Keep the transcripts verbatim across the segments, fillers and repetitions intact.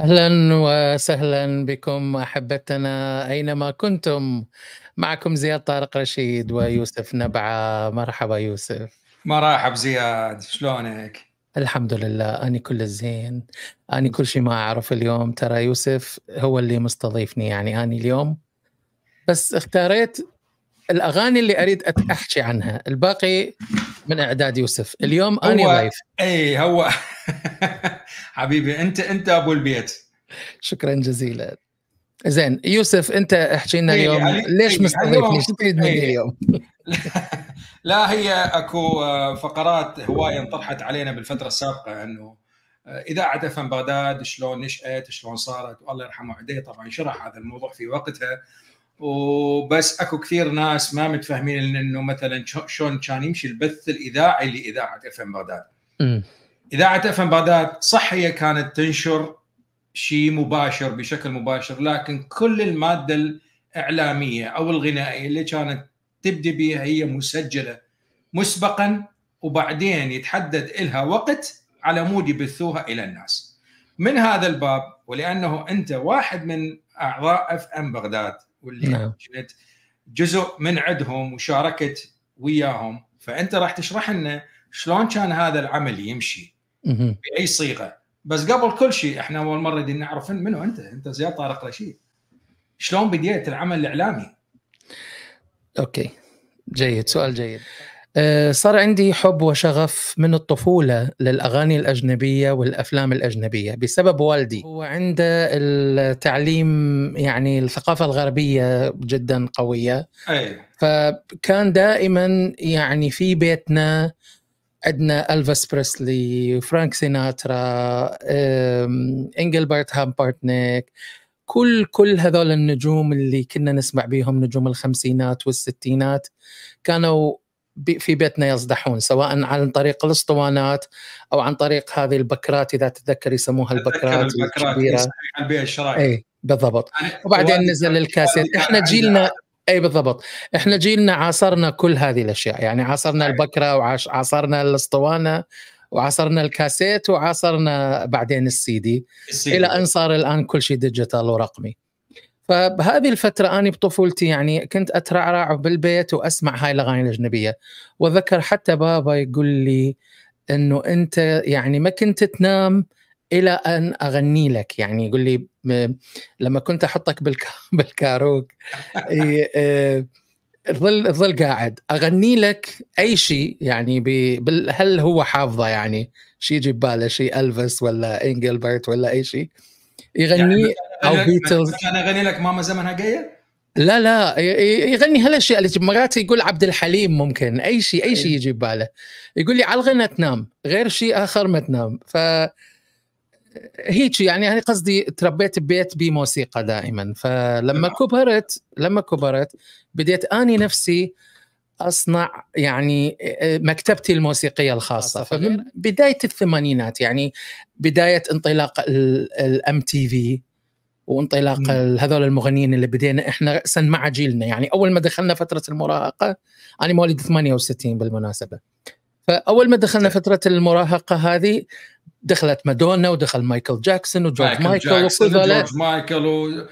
أهلا وسهلا بكم أحبتنا أينما كنتم. معكم زياد طارق رشيد ويوسف نبعة. مرحبا يوسف. مرحبا زياد، شلونك؟ الحمد لله، أنا كل الزين، أنا كل شيء ما أعرف اليوم. ترى يوسف هو اللي مستضيفني، يعني أنا اليوم بس اختاريت الأغاني اللي أريد أحكي عنها، الباقي من إعداد يوسف. اليوم أنا ضيف. أي هو حبيبي، أنت أنت أبو البيت. شكرا جزيلا. زين يوسف، أنت احكي لنا اليوم ليش مستضيفني؟ ايش تريد مني اليوم؟ لا، هي اكو فقرات هوايه انطرحت علينا بالفتره السابقه، انه اذاعه اف ام بغداد شلون نشات، شلون صارت، والله يرحمه عدي طبعا شرح هذا الموضوع في وقتها. وبس اكو كثير ناس ما متفاهمين انه مثلا شلون كان يمشي البث الاذاعي لاذاعه اف ام بغداد. اذاعه اف ام بغداد صح هي كانت تنشر شيء مباشر بشكل مباشر، لكن كل الماده الاعلاميه او الغنائيه اللي كانت تبدي بها هي مسجله مسبقا، وبعدين يتحدد لها وقت على مود يبثوها الى الناس. من هذا الباب، ولانه انت واحد من اعضاء اف ام بغداد واللي كنت جزء من عندهم وشاركت وياهم، فانت راح تشرح لنا شلون كان هذا العمل يمشي باي صيغه. بس قبل كل شيء، احنا اول مره بدنا نعرف منو انت، انت زياد طارق رشيد، شلون بديت العمل الاعلامي؟ أوكي، جيد، سؤال جيد. أه صار عندي حب وشغف من الطفولة للأغاني الأجنبية والأفلام الأجنبية بسبب والدي. هو عنده التعليم، يعني الثقافة الغربية جدا قوية، أي. فكان دائما يعني في بيتنا عندنا ألفيس بريسلي، فرانك سيناترا، إنجلبرت هامبرتنيك، كل كل هذول النجوم اللي كنا نسمع بيهم، نجوم الخمسينات والستينات، كانوا بي في بيتنا يصدحون، سواء عن طريق الاسطوانات او عن طريق هذه البكرات، اذا تتذكر يسموها البكرات الكبيره. اي بالضبط. وبعدين نزل الكاسيت. احنا جيلنا، اي بالضبط، احنا جيلنا عاصرنا كل هذه الاشياء، يعني عاصرنا البكره وعاصرنا الاسطوانه وعصرنا الكاسيت وعصرنا بعدين السيدي، السيدي إلى أن صار الآن كل شيء ديجيتال ورقمي. فبهذه الفترة أنا بطفولتي يعني كنت أترعرع بالبيت وأسمع هاي الأغاني الأجنبية، وذكر حتى بابا يقول لي أنه أنت يعني ما كنت تنام إلى أن أغني لك، يعني يقول لي لما كنت أحطك بالكاروك ظل ظل قاعد اغني لك اي شيء، يعني بال... هل هو حافظه يعني شيء يجي بباله، شيء الفيس ولا انجلبرت ولا اي شيء يغني، يعني او بيتلز. انا اغني لك ماما زمنها جايه، لا لا يغني هالاشياء اللي مرات يقول عبد الحليم، ممكن اي شيء اي شيء يجي بباله. يقول لي على الغنى تنام، غير شيء اخر ما تنام. ف هيك يعني انا قصدي تربيت ببيت بموسيقى دائما. فلما كبرت لما كبرت بديت اني نفسي اصنع يعني مكتبتي الموسيقيه الخاصه. فمن بدايه الثمانينات، يعني بدايه انطلاق الام تي في وانطلاق هذول المغنيين اللي بدينا احنا راسا مع جيلنا، يعني اول ما دخلنا فتره المراهقه، انا مواليد ثمانية وستين بالمناسبه، فاول ما دخلنا فتره المراهقه هذه دخلت مادونا ودخل مايكل جاكسون وجورج مايكل وجورج مايكل و...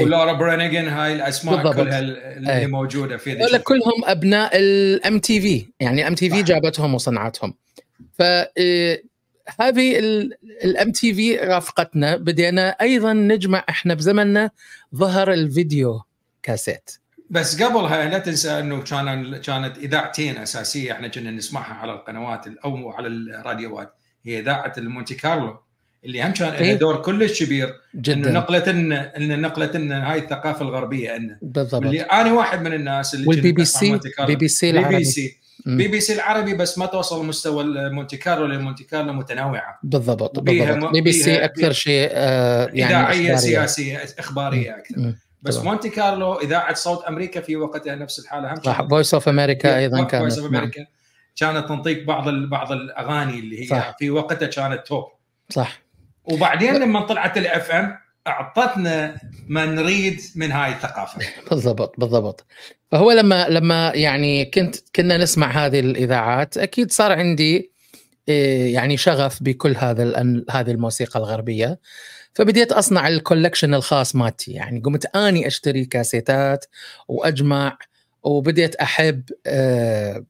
ولارا برينيغن، هاي الاسماء كلها اللي أي. موجوده في ذي، كلهم ابناء الام تي في، يعني ام تي في جابتهم وصنعتهم. فهذه الام تي في رافقتنا. بدينا ايضا نجمع، احنا بزمننا ظهر الفيديو كاسيت، بس قبلها لا تنسى انه كان كانت اذاعتين اساسيه احنا كنا نسمعها على القنوات او على الراديوات، هي إذاعة المونتي كارلو اللي هم كان لها دور كلش كبير، انه نقلت لنا ان نقلت لنا هاي الثقافه الغربيه لنا. اللي انا واحد من الناس اللي والبي بي سي بي بي سي العربي، بي بي سي, بي بي سي العربي، بس ما توصل مستوى المونتي كارلو، لان مونتي كارلو متنوعه. بالضبط بالضبط. بي بي سي اكثر شيء آه يعني اذاعيه سياسيه اخباريه اكثر. مم. بس طبعا. مونتي كارلو اذاعه صوت امريكا في وقتها، نفس الحاله هم صح. فويس اوف امريكا ايضا كانت كانت تنطيق بعض بعض الاغاني اللي هي صح. في وقتها كانت توب صح. وبعدين لما طلعت الاف ام اعطتنا ما نريد من هاي الثقافه. بالضبط بالضبط. فهو لما لما يعني كنت كنا نسمع هذه الاذاعات، اكيد صار عندي يعني شغف بكل هذا هذه الموسيقى الغربيه. فبديت أصنع الكولكشن الخاص مالتي، يعني قمت أني أشتري كاسيتات وأجمع، وبديت أحب آه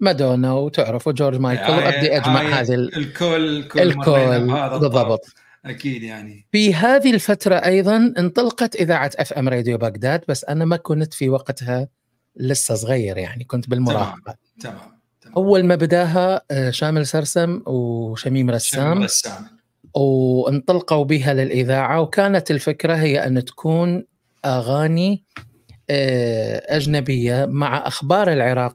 مادونا وتعرفوا جورج مايكل، وأبدي أجمع عاية هذه الكل كل الكل بالضبط. أكيد يعني في هذه الفترة أيضا انطلقت إذاعة أف أم راديو بغداد، بس أنا ما كنت في وقتها لسه صغير، يعني كنت بالمراهقة. تمام. تمام. تمام. أول ما بداها شامل سرسم وشميم رسام وانطلقوا بها للإذاعة، وكانت الفكرة هي أن تكون أغاني أجنبية مع أخبار العراق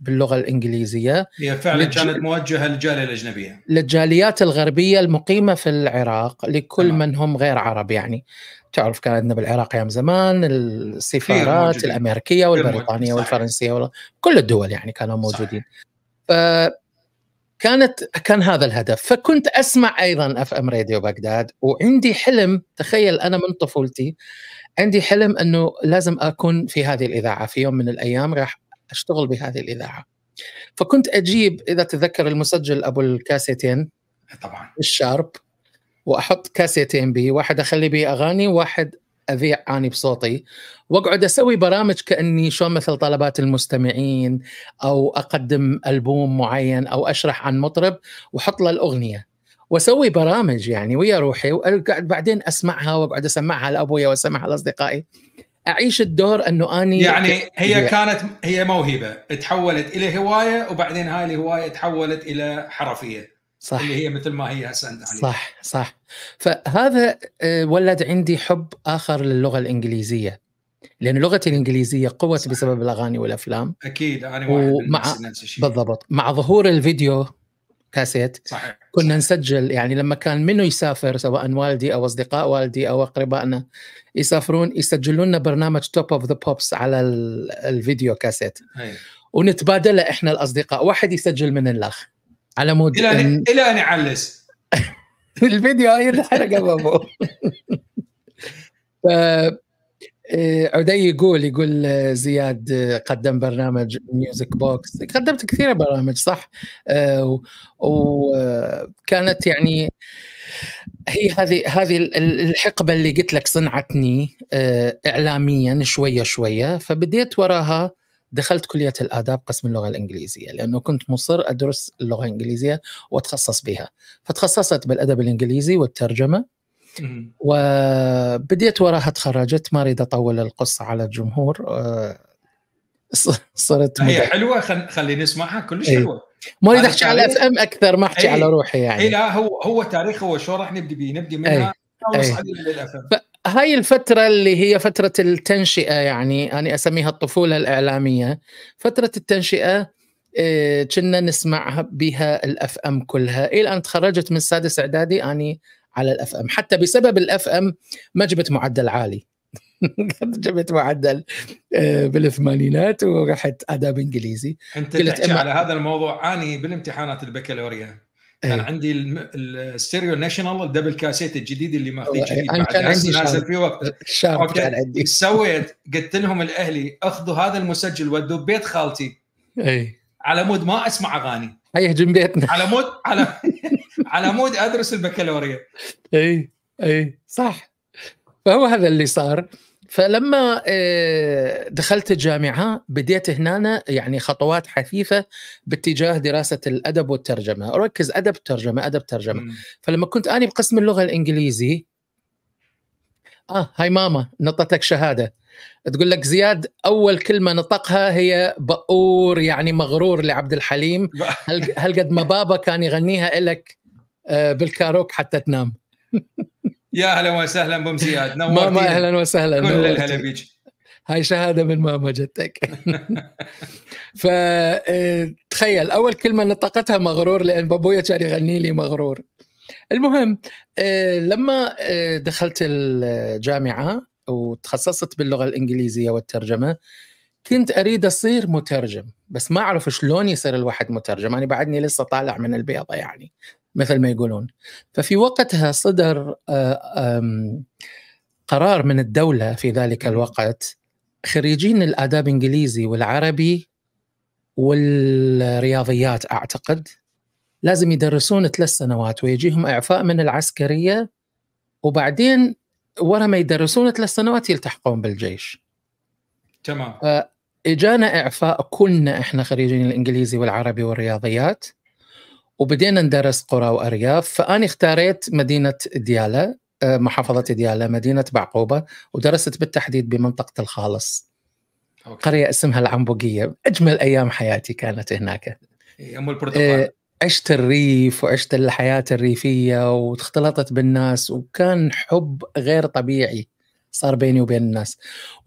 باللغة الإنجليزية. هي فعلا للج... كانت موجهة للجالية الأجنبية، للجاليات الغربية المقيمة في العراق، لكل آه. من هم غير عرب. يعني تعرف كان عندنا بالعراق أيام زمان السفارات الأمريكية والبريطانية والفرنسية ولا... كل الدول يعني كانوا موجودين. فكانت كان هذا الهدف. فكنت أسمع أيضا أف أم راديو بغداد، وعندي حلم، تخيل أنا من طفولتي عندي حلم أنه لازم أكون في هذه الإذاعة، في يوم من الأيام راح أشتغل بهذه الإذاعة. فكنت أجيب، إذا تذكر المسجل أبو الكاسيتين طبعا الشارب، وأحط كاسيتين به، واحد أخلي به أغاني وواحد أذيع أني بصوتي، وأقعد أسوي برامج كأني شو مثل طلبات المستمعين، أو أقدم ألبوم معين، أو أشرح عن مطرب وحط له الأغنية، واسوي برامج يعني ويا روحي، وقاعد بعدين اسمعها واقعد اسمعها لابويا واسمعها لاصدقائي، اعيش الدور انه اني يعني هي كانت هي موهبه تحولت الى هوايه، وبعدين هاي الهوايه تحولت الى حرفيه. صح. اللي هي مثل ما هي هسه انت عليها. صح صح. فهذا ولد عندي حب اخر للغه الانجليزيه، لأن لغتي الإنجليزية قوت بسبب الأغاني والأفلام. أكيد أنا واحد من الشيء. بالضبط. مع ظهور الفيديو كاسيت صحيح. كنا نسجل، يعني لما كان منو يسافر، سواء والدي أو أصدقاء والدي أو أقربائنا يسافرون، يسجلون لنا برنامج توب أوف ذا بوبس على الفيديو كاسيت هي. ونتبادله إحنا الأصدقاء، واحد يسجل من الأخ على مود إلى أن يعلس الفيديو هاي الحلقة بابو. عدي يقول يقول زياد قدم برنامج ميوزك بوكس، قدمت كثير برامج صح، وكانت يعني هي هذه هذه الحقبة اللي قلت لك صنعتني إعلاميا شوية شوية. فبديت وراها دخلت كلية الآداب قسم اللغة الإنجليزية، لأنه كنت مصر أدرس اللغة الإنجليزية وأتخصص بها، فتخصصت بالأدب الإنجليزي والترجمة. وبديت وراها تخرجت، ما أريد أطول القصة على الجمهور. صرت هي مدرق. حلوة، خليني نسمعها كلش ايه. حلوة. ما أريد أحكي على أف أم أكثر، ما أحكي ايه. على روحي يعني ايه. لا هو هو تاريخه وشو راح نبدي بيه، نبدي منها ايه. ايه. هاي الفترة اللي هي فترة التنشئة، يعني أنا أسميها الطفولة الإعلامية، فترة التنشئة. كنا نسمع بها الأف أم كلها إلى أن تخرجت من السادس إعدادي أني على الأف أم، حتى بسبب الأف أم ما جبت معدل عالي. جبت معدل بالثمانينات ورحت آداب إنجليزي. أنت تحكي على هذا الموضوع. أنا بالامتحانات البكالوريا كان عندي الستيريو ناشونال الدبل كاسيت الجديد اللي ماخذيه جديد، كان عندي نازل في وقت شارب، كان عندي سويت قلت لهم الأهلي أخذوا هذا المسجل ودوه بيت خالتي أي. على مود ما أسمع أغاني، هيهجم بيتنا، على مود على على مود ادرس البكالوريا. اي اي صح. فهو هذا اللي صار. فلما دخلت الجامعه بديت هنا يعني خطوات حثيثه باتجاه دراسه الادب والترجمه، اركز ادب ترجمه ادب ترجمه م. فلما كنت اني بقسم اللغه الانجليزي، اه هاي ماما نطتك شهاده، تقول لك زياد أول كلمة نطقها هي بقور، يعني مغرور لعبد الحليم. هل, هل قد ما بابا كان يغنيها إلك بالكاروك حتى تنام. يا أهلا وسهلا بم زياد، ماما أهلا وسهلا، كل الهلا بيجي. هاي شهادة من ماما جدتك. فتخيل أول كلمة نطقتها مغرور، لأن بابويا كان يغني لي مغرور. المهم لما دخلت الجامعة وتخصصت باللغة الإنجليزية والترجمة، كنت أريد أصير مترجم، بس ما أعرف شلون يصير الواحد مترجم، أنا يعني بعدني لسه طالع من البيضة يعني مثل ما يقولون. ففي وقتها صدر قرار من الدولة في ذلك الوقت، خريجين الآداب الإنجليزي والعربي والرياضيات أعتقد لازم يدرسون ثلاث سنوات ويجيهم إعفاء من العسكرية وبعدين ورا ما يدرسون ثلاث سنوات يلتحقون بالجيش. تمام. اجانا اعفاء، كلنا احنا خريجين الانجليزي والعربي والرياضيات، وبدينا ندرس قرى وارياف. فانا اختاريت مدينه دياله، محافظه دياله، مدينه بعقوبه، ودرست بالتحديد بمنطقه الخالص. أوكي. قريه اسمها العنبوقيه. اجمل ايام حياتي كانت هناك. ام البرتقال. عشت الريف وعشت الحياه الريفيه واختلطت بالناس، وكان حب غير طبيعي صار بيني وبين الناس.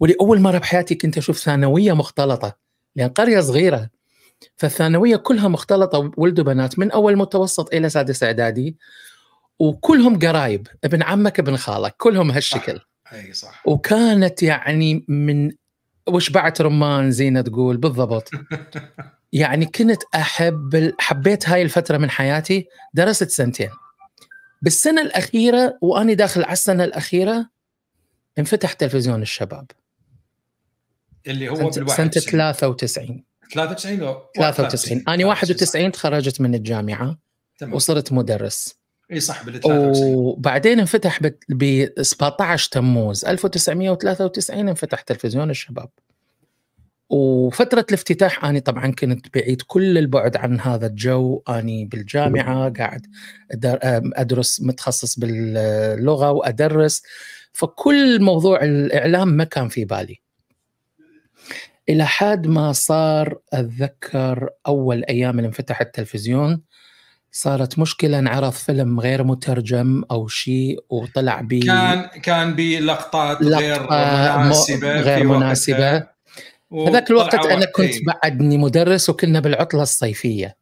ولاول مره بحياتي كنت اشوف ثانويه مختلطه، لان قريه صغيره فالثانويه كلها مختلطه، ولد وبنات من اول متوسط الى سادس اعدادي، وكلهم قرايب، ابن عمك ابن خالك، كلهم هالشكل. اي صح. وكانت يعني من وشبعت رمان زي ما تقول بالضبط. يعني كنت احب، حبيت هاي الفتره من حياتي. درست سنتين، بالسنه الاخيره واني داخل على السنه الاخيره انفتح تلفزيون الشباب اللي هو سنة, سنة ثلاثة وتسعين ثلاثة وتسعين ثلاثة وتسعين. أنا واحد وتسعين تخرجت من الجامعة. تمام. وصرت مدرس. اي صح، بال ثلاثة وتسعين. وبعدين انفتح ب سبعة عشر تموز ألف وتسعمئة وثلاثة وتسعين انفتح تلفزيون الشباب. وفترة الافتتاح أنا طبعا كنت بعيد كل البعد عن هذا الجو، أنا بالجامعة قاعد أدرس، متخصص باللغة وأدرس، فكل موضوع الإعلام ما كان في بالي. إلى حد ما صار، أتذكر أول أيام اللي انفتح التلفزيون صارت مشكلة، انعرض فيلم غير مترجم أو شيء وطلع بي كان كان بلقطات غير مناسبة غير مناسبة هذاك الوقت. أنا كنت بعدني مدرس وكنا بالعطلة الصيفية،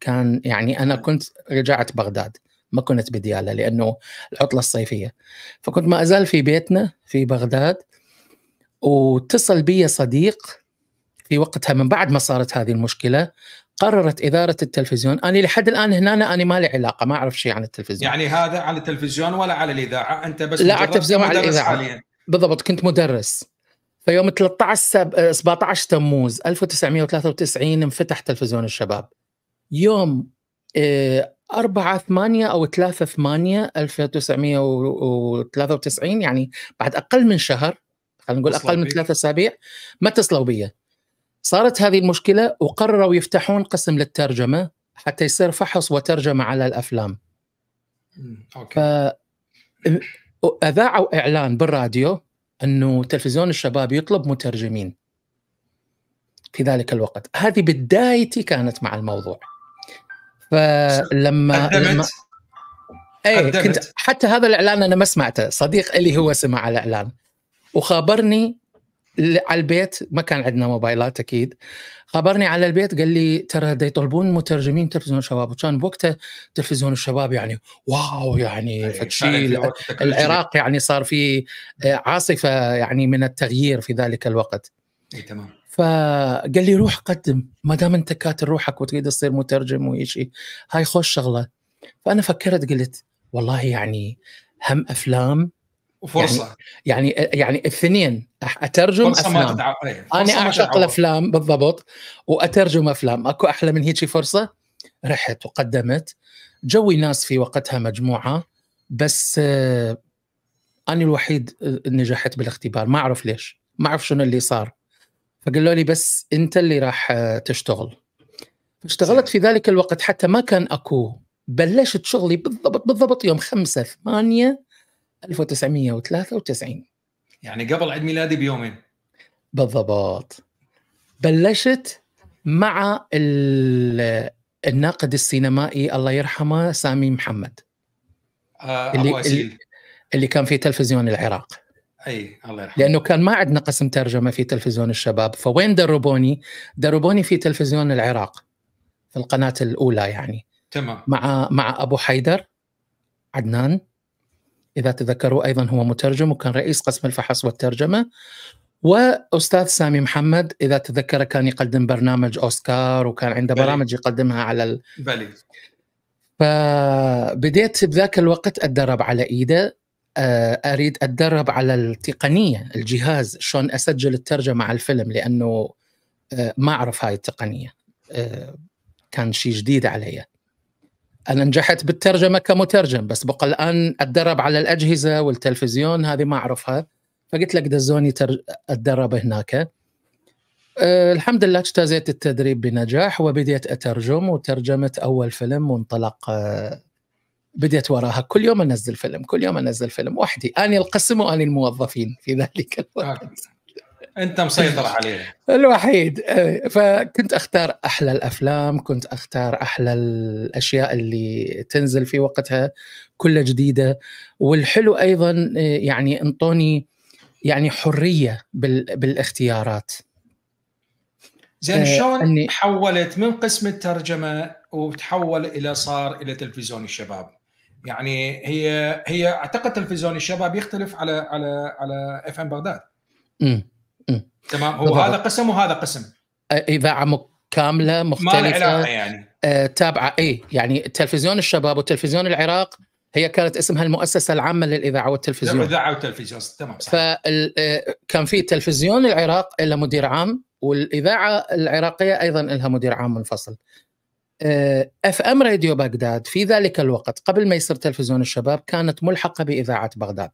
كان يعني أنا كنت رجعت بغداد، ما كنت بديالة لأنه العطلة الصيفية، فكنت ما أزال في بيتنا في بغداد. واتصل بي صديق في وقتها، من بعد ما صارت هذه المشكلة قررت إدارة التلفزيون، أنا لحد الآن هنا أنا ما لي علاقة، ما أعرف شيء عن التلفزيون. يعني هذا على التلفزيون ولا على الإذاعة؟ أنت بس لا على التلفزيون، على الإذاعة بالضبط. كنت مدرس. فيوم سبعة عشر تموز ألف وتسعمئة وثلاثة وتسعين انفتح تلفزيون الشباب. يوم أربعة ثمانية أو ثلاثة ثمانية ألف وتسعمئة وثلاثة وتسعين، يعني بعد أقل من شهر، خلينا نقول أقل من ثلاثة أسابيع، ما اتصلوا بي. صارت هذه المشكلة وقرروا يفتحون قسم للترجمة حتى يصير فحص وترجمة على الأفلام. فأذاعوا إعلان بالراديو أنه تلفزيون الشباب يطلب مترجمين في ذلك الوقت. هذه بدايتي كانت مع الموضوع. فلما لما أي كنت حتى هذا الإعلان أنا ما سمعته، صديق اللي هو سمع الإعلان وخابرني على البيت، ما كان عندنا موبايلات أكيد. خابرني على البيت قال لي ترى دا يطلبون مترجمين تلفزيون الشباب، وكان بوقتها تلفزيون الشباب يعني واو، يعني فتشي العراق يعني صار في عاصفة يعني من التغيير في ذلك الوقت. تمام. فقال لي روح قدم، ما دام أنت كاتر روحك وتريد تصير مترجم وإشي، هاي خوش شغلة. فأنا فكرت قلت والله يعني هم أفلام وفرصة، يعني يعني, يعني الاثنين، أترجم أفلام. أنا أعشق الأفلام بالضبط، وأترجم أفلام، أكو أحلى من هيك فرصة؟ رحت وقدمت. جوي ناس في وقتها مجموعة، بس آه أنا الوحيد نجحت بالاختبار، ما أعرف ليش، ما أعرف شنو اللي صار. فقالوا لي بس أنت اللي راح تشتغل. اشتغلت في ذلك الوقت حتى ما كان أكو. بلشت شغلي بالضبط بالضبط يوم خمسة ثمانية ألف وتسعمئة وثلاثة وتسعين، يعني قبل عيد ميلادي بيومين بالضبط. بلشت مع الناقد السينمائي الله يرحمه سامي محمد، آه اللي, اللي, اللي كان في تلفزيون العراق. أي الله يرحمه. لأنه كان ما عندنا قسم ترجمة في تلفزيون الشباب، فوين دربوني؟ دربوني في تلفزيون العراق في القناة الأولى يعني. تمام. مع مع أبو حيدر عدنان إذا تذكروا، أيضا هو مترجم وكان رئيس قسم الفحص والترجمة، وأستاذ سامي محمد إذا تذكر كان يقدم برنامج أوسكار، وكان عنده بلي. برامج يقدمها على ال... بلي. فبديت بذاك الوقت أتدرب على إيده، أريد أتدرب على التقنية، الجهاز شلون أسجل الترجمة على الفيلم، لأنه ما أعرف هاي التقنية، كان شيء جديد علي. أنا نجحت بالترجمة كمترجم، بس بقى الآن أتدرب على الأجهزة والتلفزيون هذه ما أعرفها، فقلت لك دزوني تر... أتدرب هناك. أه الحمد لله اجتازيت التدريب بنجاح وبديت أترجم، وترجمت أول فيلم وانطلق. أه بديت وراها كل يوم أنزل فيلم، كل يوم أنزل فيلم وحدي، أنا القسم وأنا الموظفين في ذلك الوقت. أنت مسيطر عليه الوحيد. فكنت أختار أحلى الأفلام، كنت أختار أحلى الأشياء اللي تنزل في وقتها، كلها جديدة. والحلو أيضا يعني أنطوني يعني حرية بالاختيارات. زين، شلون حولت من قسم الترجمة وتحول إلى صار إلى تلفزيون الشباب؟ يعني هي هي أعتقد تلفزيون الشباب يختلف على على على اف ام بغداد. امم تمام، هو هذا قسم وهذا قسم، إذاعة كاملة مختلفة يعني. آه، تابعة إيه يعني تلفزيون الشباب وتلفزيون العراق، هي كانت اسمها المؤسسة العامة للإذاعة والتلفزيون. الإذاعة والتلفزيون، تمام. فكان في تلفزيون العراق إلها مدير عام، والإذاعة العراقية أيضا إلها مدير عام منفصل. آه، اف ام راديو بغداد في ذلك الوقت قبل ما يصير تلفزيون الشباب كانت ملحقة بإذاعة بغداد.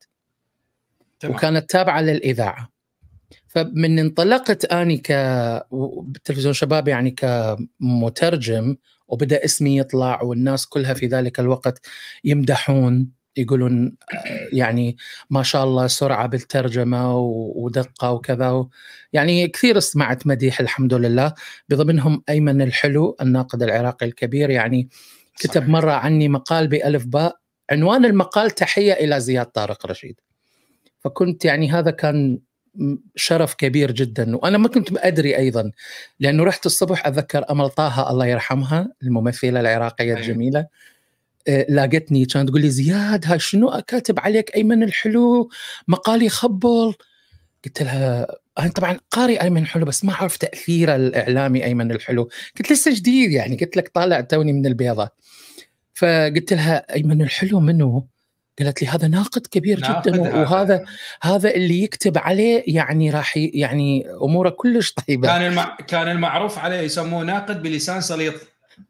تمام. وكانت تابعة للإذاعة. فمن انطلقت أني كتلفزيون شباب يعني كمترجم، وبدأ اسمي يطلع والناس كلها في ذلك الوقت يمدحون، يقولون يعني ما شاء الله سرعة بالترجمة ودقة وكذا، يعني كثير سمعت مديح الحمد لله، بضمنهم أيمن الحلو الناقد العراقي الكبير، يعني كتب مرة عني مقال بألف باء، عنوان المقال تحية إلى زياد طارق رشيد. فكنت يعني هذا كان شرف كبير جدا، وأنا ما كنت أدري أيضا، لأنه رحت الصبح أذكر أمل طه الله يرحمها الممثلة العراقية الجميلة، لاقتني كانت تقول لي زياد ها شنو كاتب عليك أيمن الحلو مقالي خبل. قلت لها أنا طبعا قارئ أيمن الحلو بس ما أعرف تأثيره الإعلامي أيمن الحلو، قلت لسه جديد يعني، قلت لك طالع توني من البيضة. فقلت لها أيمن الحلو منو؟ قالت لي هذا ناقد كبير جدا، وهذا هذا. هذا اللي يكتب عليه يعني راح يعني اموره كلش طيبه. كان المع... كان المعروف عليه يسموه ناقد بلسان سليط.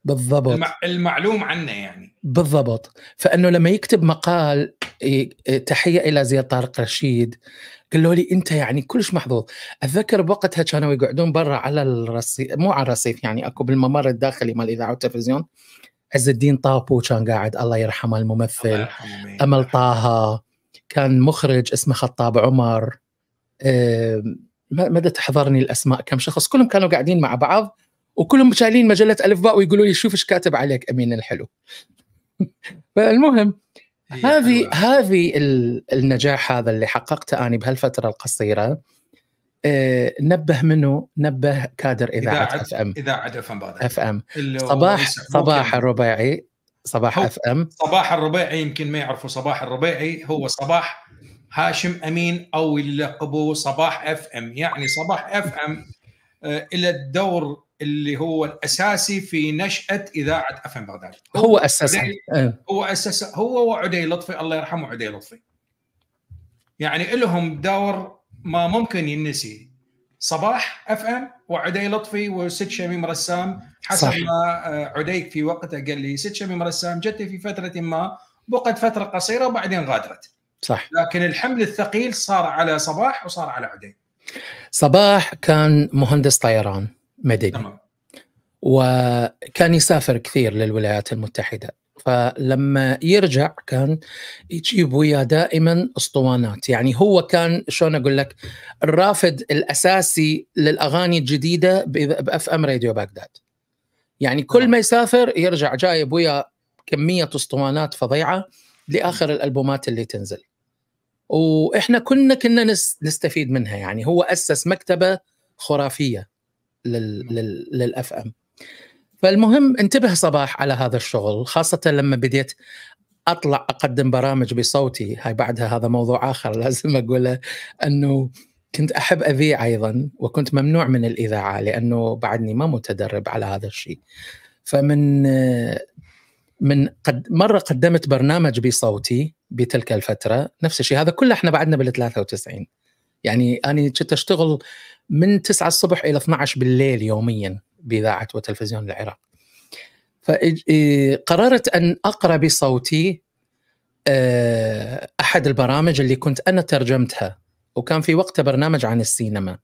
بالضبط، الم... المعلوم عنه يعني. بالضبط، فانه لما يكتب مقال تحيه الى زياد طارق رشيد قالوا لي انت يعني كلش محظوظ. اتذكر بوقتها كانوا يقعدون برا على الرصيف، مو على الرصيف يعني، اكو بالممر الداخلي مال الاذاعه والتلفزيون، عز الدين طابو كان قاعد الله يرحمه الممثل، أمل طه، كان مخرج اسمه خطاب عمر، أه ما تحضرني الأسماء كم شخص، كلهم كانوا قاعدين مع بعض وكلهم شايلين مجلة ألف باء ويقولوا لي شوف ايش كاتب عليك أمين الحلو. فالمهم هذه هذه النجاح هذا اللي حققته أنا بهالفترة القصيرة، أه نبه منه نبه كادر إذاعة اف ام إذاعة اف ام اف ام صباح صباح الربيعي. صباح اف ام صباح الربيعي، يمكن ما يعرفوا صباح الربيعي، هو صباح هاشم امين او اللي لقبوه صباح اف ام، يعني صباح اف ام آه الى الدور اللي هو الاساسي في نشأة إذاعة اف ام بغداد، هو اسسها هو اسسها هو وعدي لطفي الله يرحمه. عدي لطفي يعني لهم دور ما ممكن ينسي، صباح اف ام وعدي لطفي وست شميم رسام حسب صح. ما عديك في وقتها قال لي ست شميم رسام جت في فتره ما، بقت فتره قصيره وبعدين غادرت صح، لكن الحمل الثقيل صار على صباح وصار على عدي. صباح كان مهندس طيران مدني تمام، وكان يسافر كثير للولايات المتحده، فلما يرجع كان يجيب وياه دائما اسطوانات، يعني هو كان شلون اقول لك الرافد الاساسي للاغاني الجديده باف ام راديو بغداد، يعني كل ما يسافر يرجع جايب وياه كميه اسطوانات فظيعه لاخر الالبومات اللي تنزل، واحنا كنا كنا نستفيد منها. يعني هو اسس مكتبه خرافيه لل للاف ام. فالمهم انتبه صباح على هذا الشغل، خاصة لما بديت أطلع أقدم برامج بصوتي، هاي بعدها هذا موضوع آخر لازم أقوله، أنه كنت أحب أذيع أيضا، وكنت ممنوع من الإذاعة لأنه بعدني ما متدرب على هذا الشيء. فمن من قد مرة قدمت برنامج بصوتي بتلك الفترة، نفس الشيء هذا كله احنا بعدنا بالثلاثة وتسعين، يعني أنا كنت أشتغل من تسعة الصبح إلى اثنعش بالليل يوميا بإذاعة وتلفزيون العراق. فقررت أن أقرأ بصوتي أحد البرامج اللي كنت أنا ترجمتها، وكان في وقت برنامج عن السينما،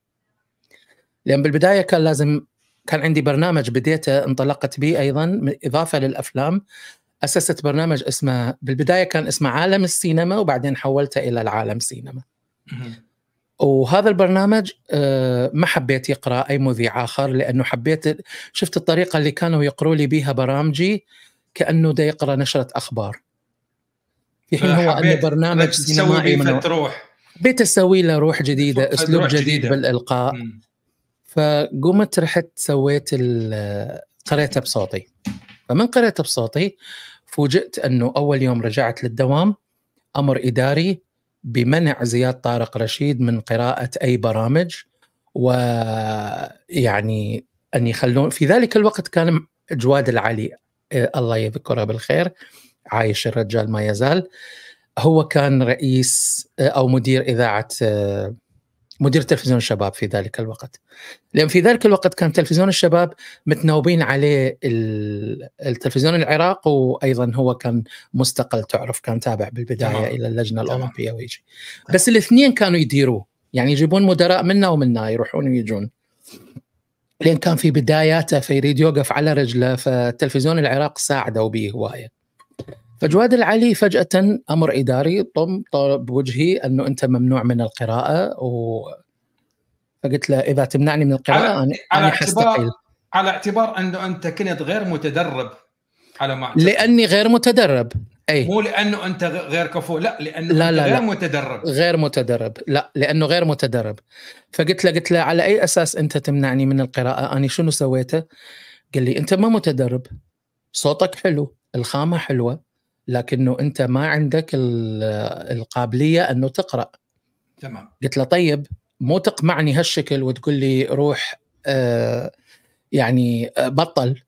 لأن بالبداية كان لازم كان عندي برنامج بديته انطلقت به أيضا إضافة للأفلام، أسست برنامج اسمه بالبداية كان اسمه عالم السينما، وبعدين حولته إلى العالم سينما. وهذا البرنامج ما حبيت يقرأ أي مذيع آخر، لأنه حبيت شفت الطريقة اللي كانوا يقروا لي بيها برامجي كأنه دا يقرأ نشرة أخبار، في حين هو أنه برنامج سينمائي من تروح بيت أسوي له روح جديدة، أسلوب جديد بالإلقاء. مم. فقمت رحت سويت قريتها بصوتي، فمن قريتها بصوتي فوجئت أنه أول يوم رجعت للدوام أمر إداري بمنع زياد طارق رشيد من قراءة أي برامج، ويعني أن يخلون في ذلك الوقت كان جواد العلي الله يذكره بالخير، عايش الرجال ما يزال، هو كان رئيس أو مدير إذاعة مدير تلفزيون الشباب في ذلك الوقت، لأن في ذلك الوقت كان تلفزيون الشباب متناوبين عليه التلفزيون العراق، وأيضا هو كان مستقل تعرف، كان تابع بالبداية إلى اللجنة الأولمبية ويجي، بس الاثنين كانوا يديروه، يعني يجيبون مدراء منا ومنا يروحون ويجون، لأن كان في بداياته في يريد يوقف على رجله، فتلفزيون العراق ساعدوا به هواية. فجواد العلي فجأة أمر إداري طم طلب وجهي أنه أنت ممنوع من القراءة، و... فقلت له إذا تمنعني من القراءة أنا حستقيل، على اعتبار أنه أنت كنت غير متدرب على ما أعتقد. لأني غير متدرب، أي مو لأنه أنت غير كفو، لا لأنه لا لا غير لا. متدرب غير متدرب لا لأنه غير متدرب. فقلت له قلت له على أي أساس أنت تمنعني من القراءة؟ أنا شنو سويته؟ قال لي أنت ما متدرب، صوتك حلو، الخامة حلوة، لكنه أنت ما عندك القابلية أنه تقرأ. تمام. قلت له طيب مو تقمعني هالشكل وتقول لي روح آه يعني آه بطل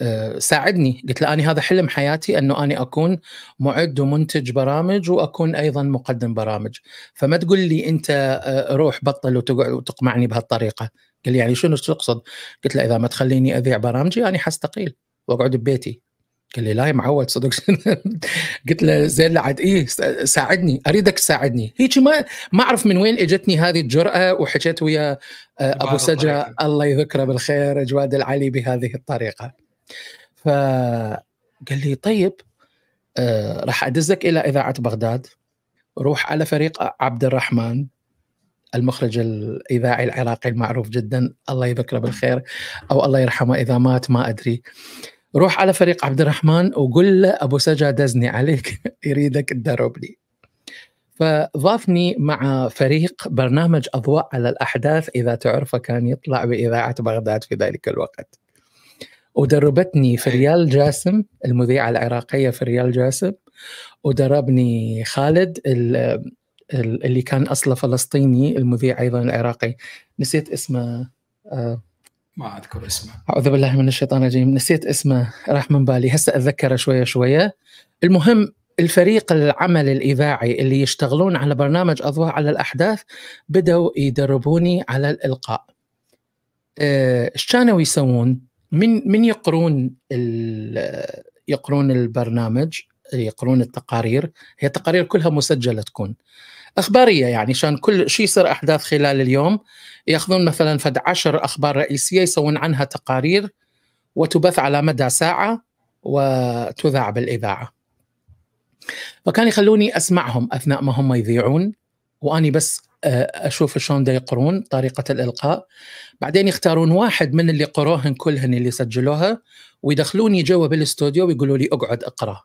آه ساعدني. قلت له أنا هذا حلم حياتي أنه أنا أكون معد ومنتج برامج وأكون أيضا مقدم برامج، فما تقول لي أنت آه روح بطل وتقمعني بهالطريقة. قال لي يعني شنو تقصد؟ قلت له إذا ما تخليني أذيع برامجي أنا حستقيل وأقعد ببيتي. قال لي لا يا معود صدق. قلت له زين لعد ايه ساعدني، اريدك تساعدني هيك. ما ما اعرف من وين اجتني هذه الجرأه، وحكيت ويا ابو سجى الله يذكره بالخير جواد العلي بهذه الطريقه. فقال لي طيب آه راح ادزك الى اذاعه بغداد، روح على فريق عبد الرحمن المخرج الإذاعي العراقي المعروف جدا الله يذكره بالخير او الله يرحمه اذا مات ما ادري، روح على فريق عبد الرحمن وقل له أبو سجى دزني عليك يريدك تدرب لي. فضافني مع فريق برنامج أضواء على الأحداث، إذا تعرفه كان يطلع بإذاعة بغداد في ذلك الوقت، ودربتني فريال جاسم المذيعة العراقية فريال جاسم، ودربني خالد اللي كان أصله فلسطيني المذيع أيضا العراقي، نسيت اسمه آه ما أذكر اسمه، أعوذ بالله من الشيطان الرجيم، نسيت اسمه راح من بالي هسه أتذكره شوية شوية. المهم الفريق العمل الإذاعي اللي يشتغلون على برنامج أضواء على الأحداث بدأوا يدربوني على الإلقاء. إيش كانوا يسوون؟ من من يقرون يقرون البرنامج، يقرون التقارير، هي تقارير كلها مسجلة تكون أخبارية، يعني عشان كل شيء يصير أحداث خلال اليوم يأخذون مثلا فد عشر أخبار رئيسية يسوون عنها تقارير وتبث على مدى ساعة وتذاع بالإذاعة. فكان يخلوني أسمعهم أثناء ما هم يذيعون، وأني بس أشوف شلون دا يقرون طريقة الإلقاء، بعدين يختارون واحد من اللي قروهن كلهن اللي سجلوها ويدخلوني جوا بالاستوديو ويقولوا لي أقعد أقرأ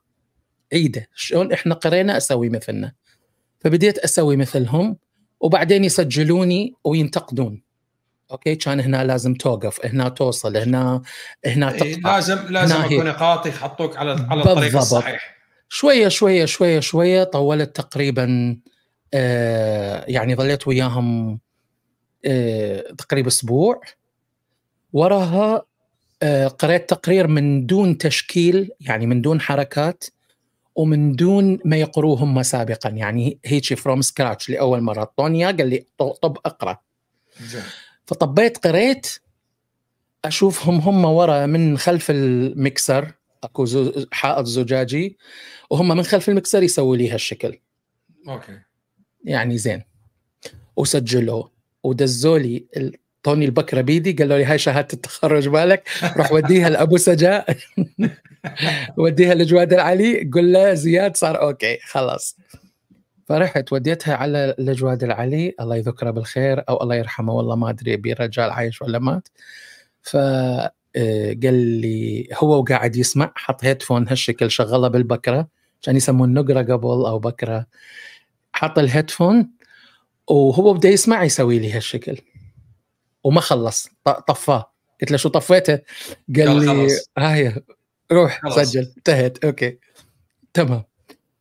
عيدة شلون إحنا قرينا أسوي مثلنا. فبديت أسوي مثلهم وبعدين يسجلوني وينتقدون. أوكي كان هنا لازم توقف، هنا توصل، هنا هنا تقطع، لازم لازم أكون قاطع، حطوك على على الطريق الصحيح. شوية شوية شوية شوية طولت تقريبا آه يعني ظليت وياهم آه تقريبا أسبوع. وراها آه قرأت تقرير من دون تشكيل، يعني من دون حركات ومن دون ما يقروه هم سابقا، يعني هيك فروم سكراتش لأول مرة. طونيا قال لي طب أقرأ، فطبيت قريت اشوفهم هم ورا من خلف المكسر، اكو حائط زجاجي وهم من خلف المكسر يسوي لي هالشكل. اوكي يعني زين. وسجلوه ودزوا لي طوني البكره بيدي، قالوا لي هاي شهاده التخرج بالك، روح وديها لابو سجاء وديها لجواد العلي قل له زياد صار اوكي خلاص. فرحت وديتها على لجواد العلي الله يذكره بالخير او الله يرحمه، والله ما ادري بيه رجال عايش ولا مات. فقال لي هو وقاعد يسمع، حط هيدفون هالشكل شغله بالبكره عشان يسمون نقره قبل او بكره، حط الهيدفون وهو بده يسمع يسوي لي هالشكل وما خلص طفاه. قلت له شو طفيته؟ قال لي هاي روح خلص. سجل انتهت اوكي تمام.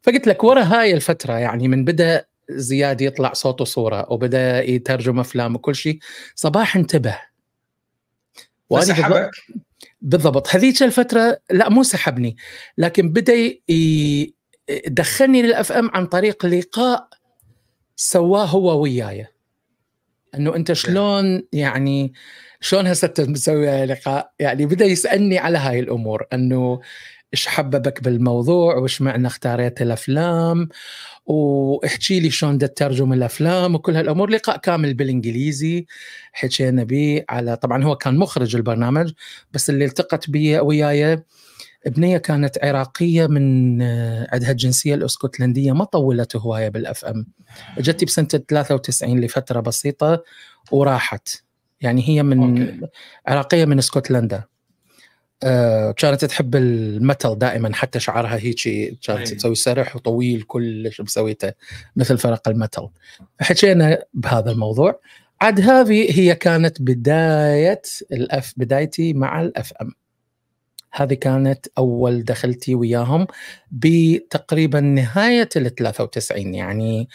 فقلت لك ورا هاي الفتره يعني من بدا زياد يطلع صوت وصوره وبدا يترجم افلام وكل شيء، صباح انتبه وانا حضر... بالضبط هذيك الفتره لا مو سحبني، لكن بدا يدخلني للاف ام عن طريق لقاء سواه هو وياي، انه انت شلون يعني شلون هسه مسوي لقاء، يعني بدا يسالني على هاي الامور، انه ايش حببك بالموضوع وايش معنى اختاريت الافلام واحكي لي شلون بدك تترجم الافلام وكل هالامور. لقاء كامل بالانجليزي حكينا بيه على، طبعا هو كان مخرج البرنامج، بس اللي التقت بيه وياي ابنيه كانت عراقيه من عندها الجنسيه الاسكتلنديه، ما طولت هوايه بالاف ام، اجت بسنه ثلاثة وتسعين لفتره بسيطه وراحت، يعني هي من أوكي. عراقيه من اسكتلندا، آه كانت تحب المتل دائما، حتى شعرها هيك كانت تسوي سرح وطويل كلش مسويته مثل فرق المتل. حكينا بهذا الموضوع. عاد هذه هي كانت بدايه الاف بدايتي مع الاف ام، هذه كانت أول دخلتي وياهم بتقريبا نهاية ال ثلاثة وتسعين، يعني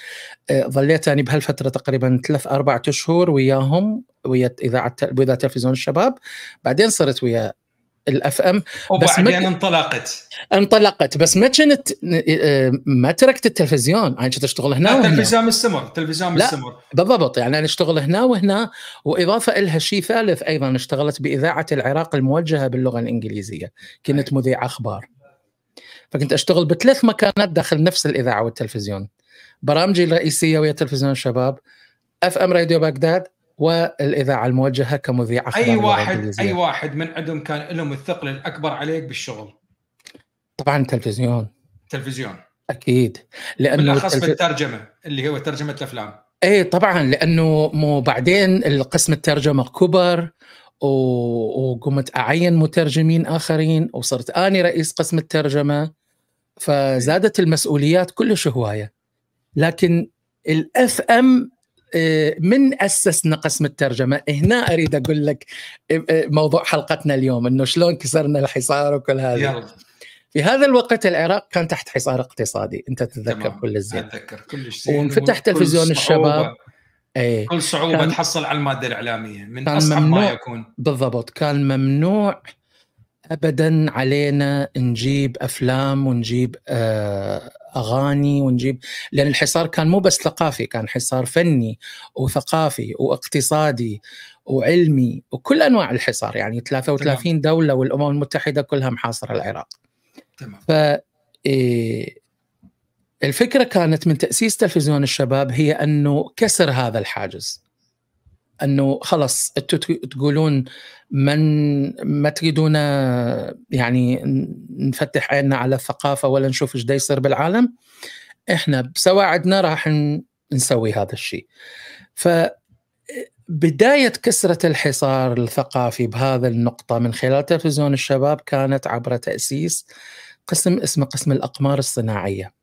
ظليت أنا بهالفترة تقريبا ثلاث أربع شهور وياهم ويا إذاعة ويا تلفزيون الشباب، بعدين صرت ويا الأف أم، وبعدين انطلقت انطلقت بس ما كنت ما تركت التلفزيون، أنا يعني كنت أشتغل هنا وهنا. التلفزيون مستمر، التلفزيون مستمر بالضبط، يعني أنا أشتغل هنا وهنا، وإضافة إلها شيء ثالث أيضا، اشتغلت بإذاعة العراق الموجهة باللغة الإنجليزية، كنت مذيع أخبار، فكنت أشتغل بثلاث مكانات داخل نفس الإذاعة والتلفزيون، برامجي الرئيسية ويا تلفزيون الشباب، أف أم راديو بغداد، والاذاعه الموجهه كمذيع اخبار. اي واحد اي واحد من عندهم كان لهم الثقل الاكبر عليك بالشغل؟ طبعا تلفزيون تلفزيون اكيد، لانه بالاخص التلف... بالترجمه اللي هو ترجمه الافلام. اي طبعا، لانه مو بعدين القسم الترجمه كبر و... وقمت اعين مترجمين اخرين وصرت اني رئيس قسم الترجمه، فزادت المسؤوليات كلش هوايه. لكن الاف ام من أسسنا قسم الترجمة، هنا أريد أقول لك موضوع حلقتنا اليوم، أنه شلون كسرنا الحصار وكل هذا. في هذا الوقت العراق كان تحت حصار اقتصادي، أنت تتذكر كل الزين، أتذكر كل شيء، وانفتح تلفزيون الشباب، أي. كل صعوبة تحصل على المادة الإعلامية من أصعب ما يكون. بالضبط، كان ممنوع أبدا علينا نجيب أفلام ونجيب آه أغاني ونجيب، لأن الحصار كان مو بس ثقافي، كان حصار فني وثقافي واقتصادي وعلمي وكل أنواع الحصار، يعني ثلاثة وثلاثين تمام. دولة والأمم المتحدة كلها محاصرة العراق. تمام. ف الفكرة كانت من تأسيس تلفزيون الشباب هي أنه كسر هذا الحاجز، أنه خلص تقولون من ما تريدون يعني نفتح عيننا على الثقافة ولا نشوف ايش دا يصير بالعالم، احنا بسواعدنا راح نسوي هذا الشيء. فبداية كسرة الحصار الثقافي بهذا النقطة من خلال تلفزيون الشباب كانت عبر تأسيس قسم اسمه قسم الأقمار الصناعية.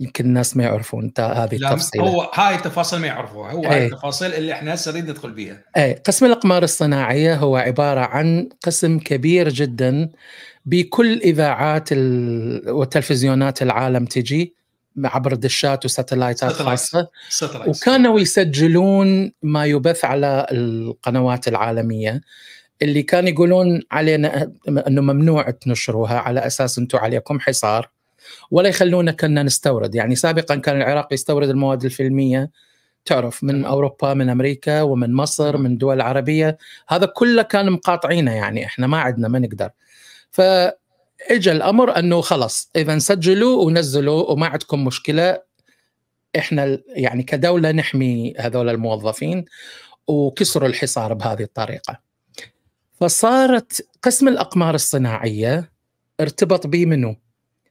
يمكن الناس ما يعرفون هذه التفاصيل، هو هاي التفاصيل ما يعرفوها، هو هاي التفاصيل اللي احنا هسه نريد ندخل بيها. اي قسم الاقمار الصناعيه هو عباره عن قسم كبير جدا بكل اذاعات والتلفزيونات العالم تجي عبر دشات وساتلايتات خاصه، وكانوا يسجلون ما يبث على القنوات العالميه اللي كانوا يقولون علينا انه ممنوع تنشروها، على اساس انتم عليكم حصار ولا يخلونا كنا نستورد. يعني سابقا كان العراق يستورد المواد الفيلمية تعرف من أوروبا، من أمريكا، ومن مصر، من دول عربية، هذا كله كان مقاطعينا، يعني إحنا ما عندنا ما نقدر. فإجا الأمر أنه خلص إذا سجلوا ونزلوا وما عندكم مشكلة، إحنا يعني كدولة نحمي هذول الموظفين، وكسروا الحصار بهذه الطريقة. فصارت قسم الأقمار الصناعية ارتبط بي منه،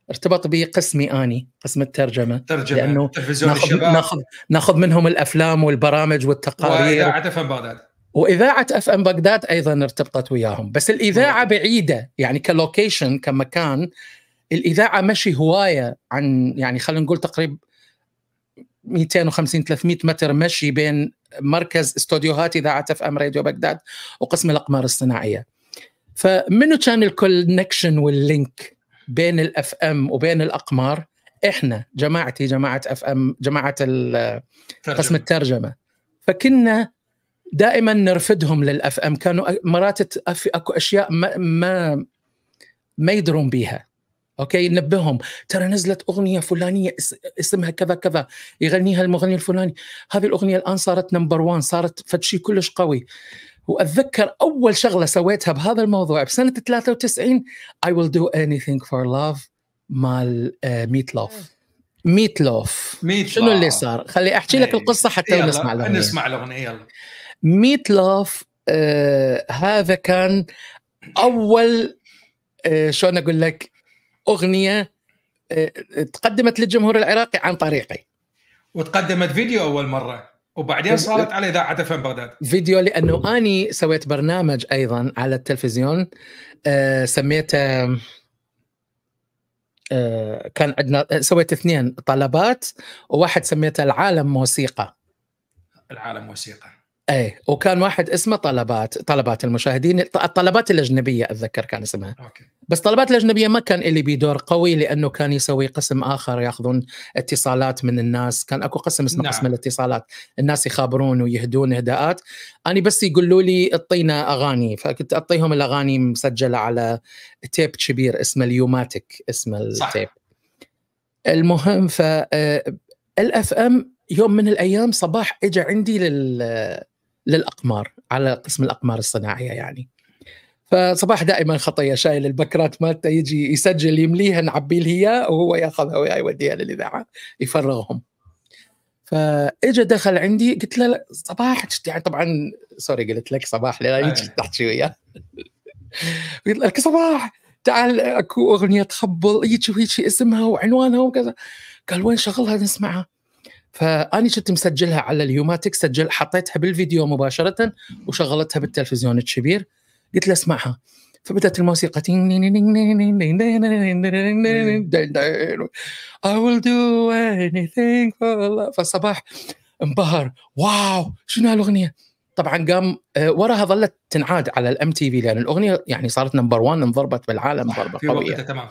ارتبط بي قسمي أني، قسم الترجمة، ترجمة، لأنه تلفزيون ناخذ الشباب، ناخذ, ناخذ منهم الأفلام والبرامج والتقارير، وإذاعة أف أم بغداد، وإذاعة أف أم بغداد أيضا ارتبطت وياهم، بس الإذاعة بعيدة يعني كلوكيشن، كمكان الإذاعة مشي هواية عن، يعني خلينا نقول تقريبا مئتين وخمسين ثلاثمئة متر مشي بين مركز استوديوهات إذاعة أف أم راديو بغداد وقسم الأقمار الصناعية. فمنو كان الكونكشن واللينك بين الأف أم وبين الأقمار؟ إحنا جماعتي، جماعة أف أم، جماعة قسم الترجمة. فكنا دائما نرفدهم للأف أم، كانوا مرات أكو أشياء ما ما, ما يدرون بيها، أوكي، ننبههم، ترى نزلت أغنية فلانية اسمها كذا كذا، يغنيها المغني الفلاني، هذه الأغنية الآن صارت نمبر وان، صارت فدشي كلش قوي. وأتذكر أول شغلة سويتها بهذا الموضوع بسنة ثلاثة وتسعين، I will do anything for love مال ميت لوف. ميت لوف شنو اللي صار؟ خلي أحكي لك القصة حتى نسمع الأغنية. نسمع الأغنية يلا. ميت لوف آه هذا كان أول آه شلون أقول لك أغنية آه تقدمت للجمهور العراقي عن طريقي. وتقدمت فيديو أول مرة. وبعدين صارت على إذاعة أف أم بغداد فيديو، لأنه أني سويت برنامج أيضا على التلفزيون آه سميته آه كان عندنا، سويت اثنين طلبات، وواحد سميته العالم موسيقى. العالم موسيقى أي، وكان واحد اسمه طلبات، طلبات المشاهدين، الطلبات الأجنبية أتذكر كان اسمها. أوكي. بس طلبات الأجنبية ما كان اللي بدور قوي، لأنه كان يسوي قسم آخر، يأخذون اتصالات من الناس، كان أكو قسم اسمه نعم. قسم الاتصالات، الناس يخابرون ويهدون إهداءات، أنا بس يقولوا لي أعطينا أغاني، فكنت أعطيهم الأغاني مسجلة على تيب كبير اسمه اليوماتيك، اسمه التيب. المهم فالأف أم يوم من الأيام صباح إجا عندي لل للأقمار على قسم الأقمار الصناعية يعني. فصباح دائما خطية شايل البكرات مالته، يجي يسجل يمليها نعبي له اياه وهو ياخذها وياي يوديها للإذاعة يفرغهم. فاجا دخل عندي قلت له صباح، يعني طبعا سوري قلت لك صباح لأني تحكي وياه، قلت لك صباح تعال اكو أغنية تخبل هيك وهيك اسمها وعنوانها وكذا. قال وين شغلها نسمعها؟ فأني كنت مسجلها على اليوماتيك، سجل حطيتها بالفيديو مباشرة وشغلتها بالتلفزيون الكبير، قلت له اسمعها. فبدأت الموسيقى I will do anything for love. فالصباح انبهر، واو شنو هالأغنية. طبعا قام وراها ظلت تنعاد على الام تي في، لأن الأغنية يعني صارت نمبر وان، انضربت بالعالم ضربة قوية تمام.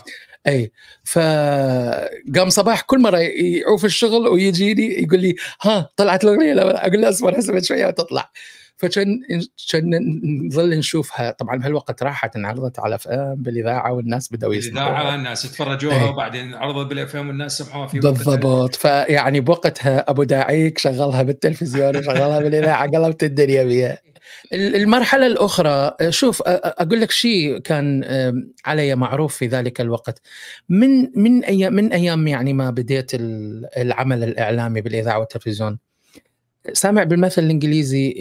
اي فقام صباح كل مره يعوف الشغل ويجي لي يقول لي ها طلعت الاغنيه، اقول له اصبر هسه شويه وتطلع. فكان نظل نشوفها، طبعا بهالوقت راحت انعرضت على اف ام بالاذاعه والناس بداوا يسمعوها بالاذاعه، الناس تفرجوها وبعدين عرضت بالاف ام والناس سمعوها في بالضبط. فيعني بوقتها ابو داعيك شغلها بالتلفزيون وشغلها بالاذاعه، قلبت الدنيا بيها. المرحلة الأخرى، شوف أقول لك شيء كان علي معروف في ذلك الوقت، من من أيام من أيام يعني ما بديت العمل الإعلامي بالإذاعة والتلفزيون، سامع بالمثل الإنجليزي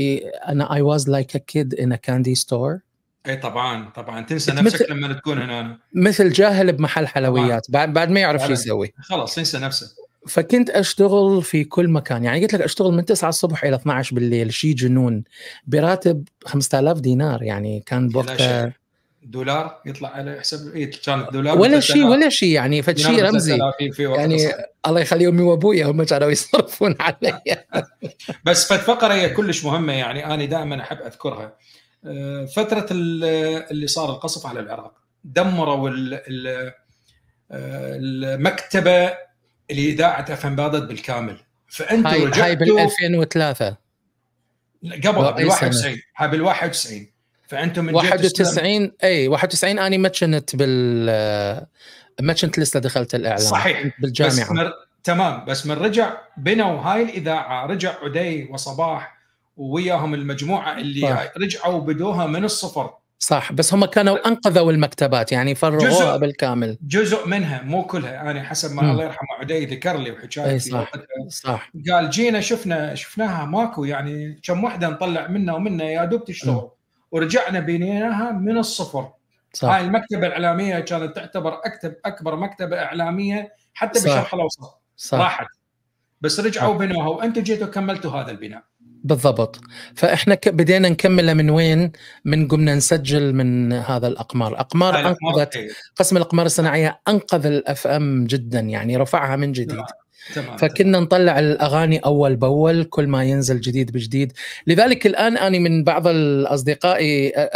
أنا I was like a kid in a candy store. أي طبعا طبعا تنسى نفسك لما تكون هنا، مثل جاهل بمحل حلويات بعد بعد ما يعرف شو يسوي، خلاص تنسى نفسك. فكنت أشتغل في كل مكان، يعني قلت لك أشتغل من تسعة الصبح إلى اثني عشر بالليل، شي جنون، براتب خمسة آلاف دينار، يعني كان بوقتها دولار يطلع على حسب إيه، كان دولار ولا شيء ولا شيء يعني، فشي رمزي يعني أصلاً. الله يخلي أمي وأبويا هم كانوا يصرفون علي. بس فالفقرة هي كلش مهمة، يعني أنا دائما أحب أذكرها، فترة اللي صار القصف على العراق، دمروا المكتبة الإذاعة أف أم بغداد بالكامل، فأنتوا رجعتوا هاي بال ألفين وثلاثة قبل بالواحد وتسعين، هاي بالواحد وتسعين، فأنتم من واحد وتسعين أي واحد وتسعين أنا ما كنت بال ما كنت لسه دخلت الإعلام صحيح بالجامعة، تمام. بس من رجع بنوا هاي الاذاعه، رجع عدي وصباح وياهم المجموعه اللي طيب. رجعوا بدوها من الصفر. صح، بس هم كانوا انقذوا المكتبات، يعني فرغوها بالكامل، جزء منها مو كلها. انا يعني حسب ما م. الله يرحمه عدي ذكر لي وحكايه صح. صح، قال جينا شفنا شفناها ماكو، يعني كم وحده نطلع منها ومنها يا دوب تشتغل، ورجعنا بنيناها من الصفر. صح. هاي المكتبه الاعلاميه كانت تعتبر اكتب اكبر مكتبه اعلاميه حتى بالشرق الاوسط. صح. راحت، بس رجعوا بنوها وانتم جيتوا كملتوا هذا البناء. بالضبط. فاحنا بدينا نكمله من وين؟ من قمنا نسجل من هذا الاقمار، اقمار انقذت إيه. قسم الاقمار الصناعيه انقذ الاف ام جدا، يعني رفعها من جديد. لا. تمام. فكنا نطلع الاغاني اول باول كل ما ينزل جديد بجديد. لذلك الان اني من بعض الاصدقاء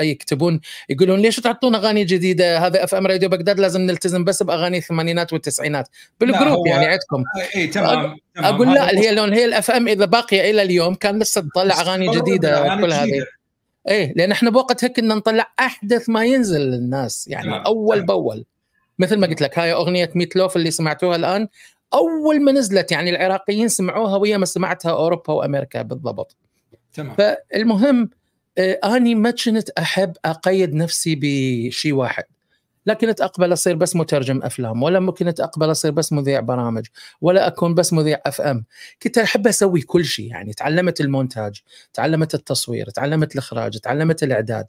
يكتبون يقولون ليش تعطون اغاني جديده؟ هذا اف ام راديو بغداد لازم نلتزم بس باغاني الثمانينات والتسعينات بالجروب، يعني عندكم. اي تمام. اقول تمام. لا، هي لون هي الاف ام اذا باقيه الى اليوم كان لسه تطلع اغاني جديده وكل هذه. اي لان احنا بوقتها كنا نطلع احدث ما ينزل للناس، يعني تمام. اول تمام. باول. مثل ما قلت لك هاي اغنيه ميت لوف اللي سمعتوها الان أول ما نزلت، يعني العراقيين سمعوها ويا ما سمعتها أوروبا وأمريكا. بالضبط. تمام. فالمهم أني ما كنت أحب أقيد نفسي بشيء واحد، لا كنت أقبل أصير بس مترجم أفلام، ولا كنت أقبل أصير بس مذيع برامج، ولا أكون بس مذيع أف أم. كنت أحب أسوي كل شيء، يعني تعلمت المونتاج، تعلمت التصوير، تعلمت الإخراج، تعلمت الإعداد،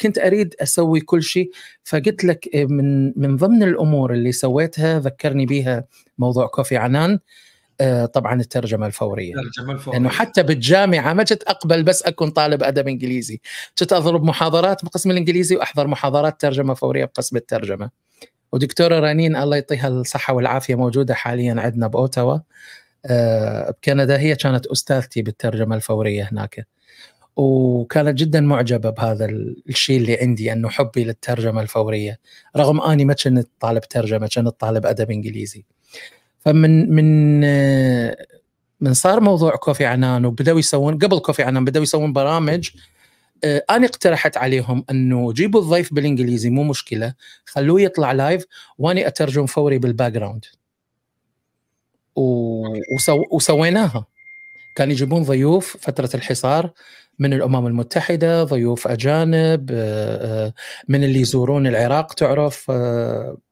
كنت أريد أسوي كل شيء. فقلت لك من من ضمن الأمور اللي سويتها ذكرني بيها موضوع كوفي عنان، طبعا الترجمة الفورية. الترجمة الفورية، لأنه حتى بالجامعة ما كنت أقبل بس أكون طالب أدب إنجليزي، كنت أضرب محاضرات بقسم الإنجليزي وأحضر محاضرات ترجمة فورية بقسم الترجمة. ودكتورة رنين الله يعطيها الصحة والعافية موجودة حاليا عندنا بأوتاوا بكندا، هي كانت أستاذتي بالترجمة الفورية هناك، وكانت جدا معجبه بهذا الشيء اللي عندي، انه حبي للترجمه الفوريه رغم اني ما كنت طالب ترجمه، كنت طالب ادب انجليزي. فمن من من صار موضوع كوفي عنان وبداوا يسوون، قبل كوفي عنان بداوا يسوون برامج، انا اقترحت عليهم انه جيبوا الضيف بالانجليزي مو مشكله، خلوه يطلع لايف واني اترجم فوري بالباك جراوند، وسويناها. كان يجيبون ضيوف فترة الحصار من الأمم المتحدة، ضيوف أجانب، من اللي يزورون العراق، تعرف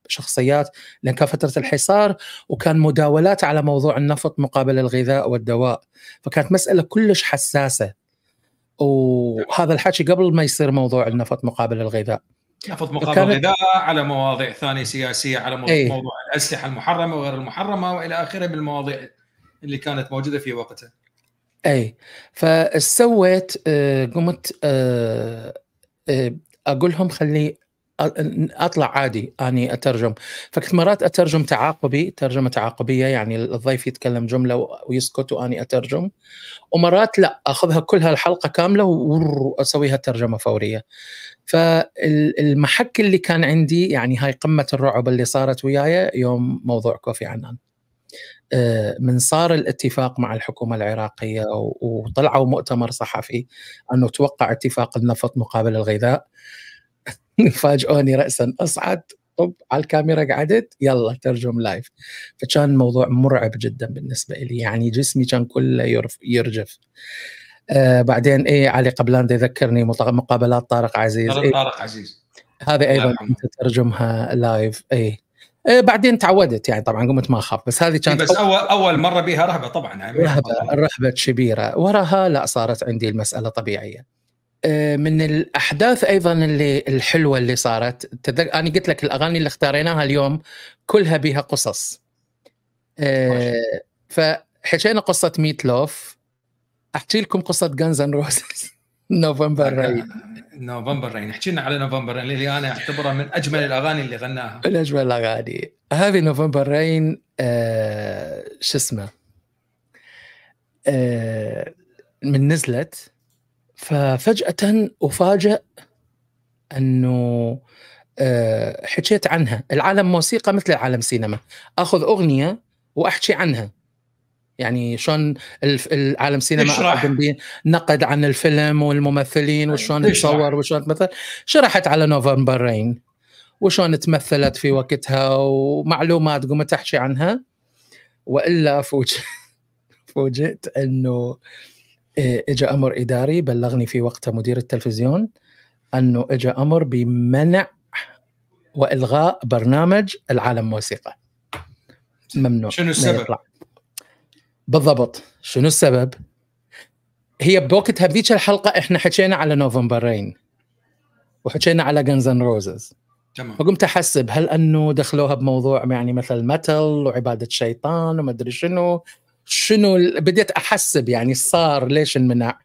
شخصيات، لأن كان فترة الحصار وكان مداولات على موضوع النفط مقابل الغذاء والدواء، فكانت مسألة كلش حساسة، وهذا الحكي قبل ما يصير موضوع النفط مقابل الغذاء، نفط مقابل الغذاء، على مواضيع ثانية سياسية، على موضوع, ايه. موضوع الأسلحة المحرمة وغير المحرمة وإلى آخره من المواضيع اللي كانت موجودة في وقتها. اي فسويت قمت اقول لهم خلي اطلع عادي اني اترجم، فكنت مرات اترجم تعاقبي، ترجمه تعاقبيه، يعني الضيف يتكلم جمله ويسكت واني اترجم، ومرات لا اخذها كلها الحلقه كامله واسويها ترجمه فوريه. فالمحك اللي كان عندي، يعني هاي قمه الرعب اللي صارت وياي يوم موضوع كوفي عنان، من صار الاتفاق مع الحكومة العراقية وطلعوا مؤتمر صحفي أنه توقع اتفاق النفط مقابل الغذاء، فاجئوني رأسا أصعد، طب على الكاميرا قعدت، يلا ترجم لايف. فكان موضوع مرعب جدا بالنسبة لي، يعني جسمي كان كله يرجف. آه بعدين إيه علي قبلان يذكرني مقابلات طارق عزيز، طارق, إيه؟ طارق عزيز هذا أيضا كنت ترجمها لايف. إيه بعدين تعودت، يعني طبعا قمت ما اخاف، بس هذه كانت بس اول اول مره بيها رهبه طبعا، يعني رهبه رهبه كبيره. وراها لا صارت عندي المساله طبيعيه. من الاحداث ايضا اللي الحلوه اللي صارت، تذك... انا قلت لك الاغاني اللي اختاريناها اليوم كلها بيها قصص. فحكينا قصه ميت لوف، احكي لكم قصه غانز اند روزز نوفمبر رين. نوفمبر رين، حكينا على نوفمبر رين اللي انا اعتبرها من اجمل الاغاني اللي غناها. من اجمل الاغاني هذه نوفمبر رين. آه شو اسمه؟ آه من نزلت ففجأة افاجئ انه آه حكيت عنها، العالم موسيقى مثل العالم سينما، اخذ اغنيه واحكي عنها، يعني شلون العالم سينما اقدم بيه نقد عن الفيلم والممثلين وشلون يتصور وشلون تمثل. شرحت على نوفمبر رين وشلون تمثلت في وقتها ومعلومات قمت احكي عنها. والا فوجئت فوجئت انه اجى امر اداري بلغني في وقتها مدير التلفزيون انه اجى امر بمنع والغاء برنامج العالم موسيقى، ممنوع. شنو السبب؟ بالضبط شنو السبب؟ هي بوقتها بذيك الحلقه احنا حكينا على نوفمبر رين وحكينا على جنز اند روزز، تمام. فقمت احسب هل انه دخلوها بموضوع يعني مثل متل وعباده شيطان وما ادري شنو شنو بديت احسب يعني صار ليش المنع،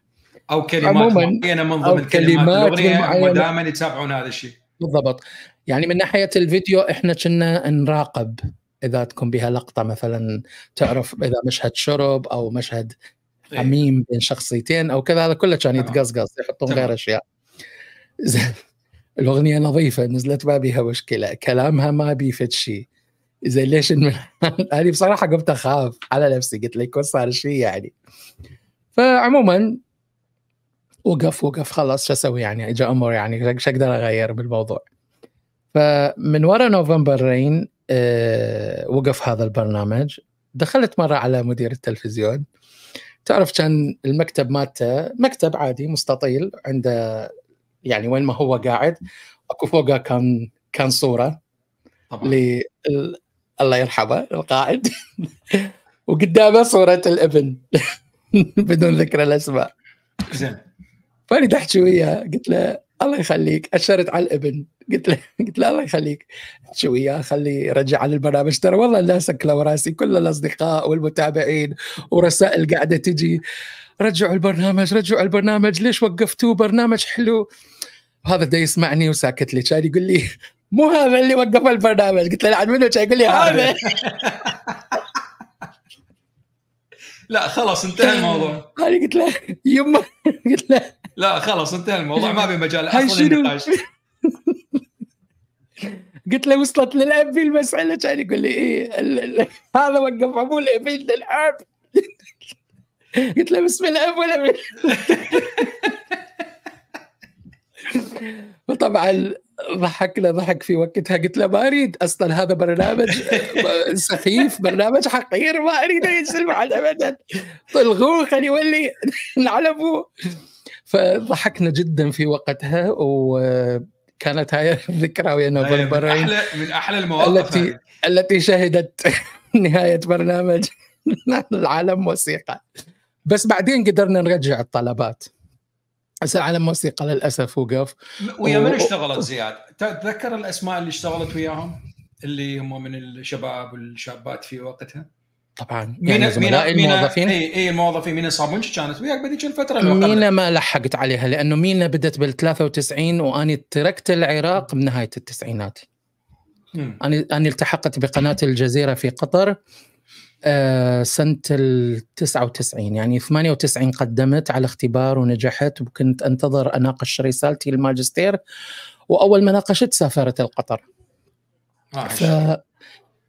او كلمات معينه من ضمن كلمات الاغنيه ودائما يتابعون هذا الشيء. بالضبط، يعني من ناحيه الفيديو احنا كنا نراقب اذا تكون بها لقطه مثلا تعرف اذا مشهد شرب او مشهد حميم بين شخصيتين او كذا، هذا كله كان يتقصقص يحطون غير اشياء. الاغنيه نظيفه نزلت ما بيها مشكله، كلامها ما بيفت شيء، زين ليش انا بصراحه قمت اخاف على نفسي، قلت لك يكون صار شيء يعني. فعموما وقف وقف خلاص شو اسوي يعني، اجى امر يعني شو اقدر اغير بالموضوع. فمن وراء نوفمبر رين أه وقف هذا البرنامج. دخلت مره على مدير التلفزيون، تعرف كان المكتب مالته مكتب عادي مستطيل عنده يعني وين ما هو قاعد اكو فوقه كان كان صوره ل الله يرحمه القائد وقدامه صوره الابن بدون ذكر الاسماء. زين فاني دحت وياه قلت له الله يخليك، اشرت على الابن قلت له قلت له الله يخليك احكي وياه خلي رجع على البرنامج، ترى والله لا سكله وراسي كل الاصدقاء والمتابعين ورسائل قاعده تجي رجعوا البرنامج رجعوا البرنامج ليش وقفتوه برنامج حلو. هذا دا يسمعني وساكت لي، كان يقول لي مو هذا اللي وقف البرنامج، قلت له لا منو، كان يقول لي هذا لا خلاص انتهى الموضوع. انا قلت له يما قلت له لا خلاص انتهى الموضوع ما في مجال اصلا للنقاش. قلت له وصلت للابي المساله، كان يقول لي ايه هذا وقف ابو الابي الاب. قلت له بسم الاب والابن. وطبعا ضحكنا ضحك في وقتها، قلت له ما اريد اصلا هذا برنامج سخيف برنامج حقير ما اريد ينزل بعد ابدا، طلقوه خلي يولي نعلبوه. فضحكنا جدا في وقتها وكانت هاي الذكرى ويا نوفمبر رين من احلى من احلى المواقف التي التي شهدت نهايه برنامج العالم موسيقى. بس بعدين قدرنا نرجع الطلبات، بس العالم موسيقى للاسف وقف. ويا من اشتغلت زياد؟ تتذكر الاسماء اللي اشتغلت وياهم اللي هم من الشباب والشابات في وقتها؟ طبعا يعني زملائي الموظفين. اي اي الموظفين مينا صابونش كانت وياك بهذيك الفتره الوقت. مينا ما لحقت عليها لانه مينا بدت بال ثلاثة وتسعين واني تركت العراق بنهايه التسعينات. انا انا التحقت بقناه الجزيره في قطر آه سنة ال تسعة وتسعين، يعني ثمانية وتسعين قدمت على اختبار ونجحت وكنت أنتظر أناقش رسالتي للماجستير، وأول ما ناقشت سافرت القطر. فما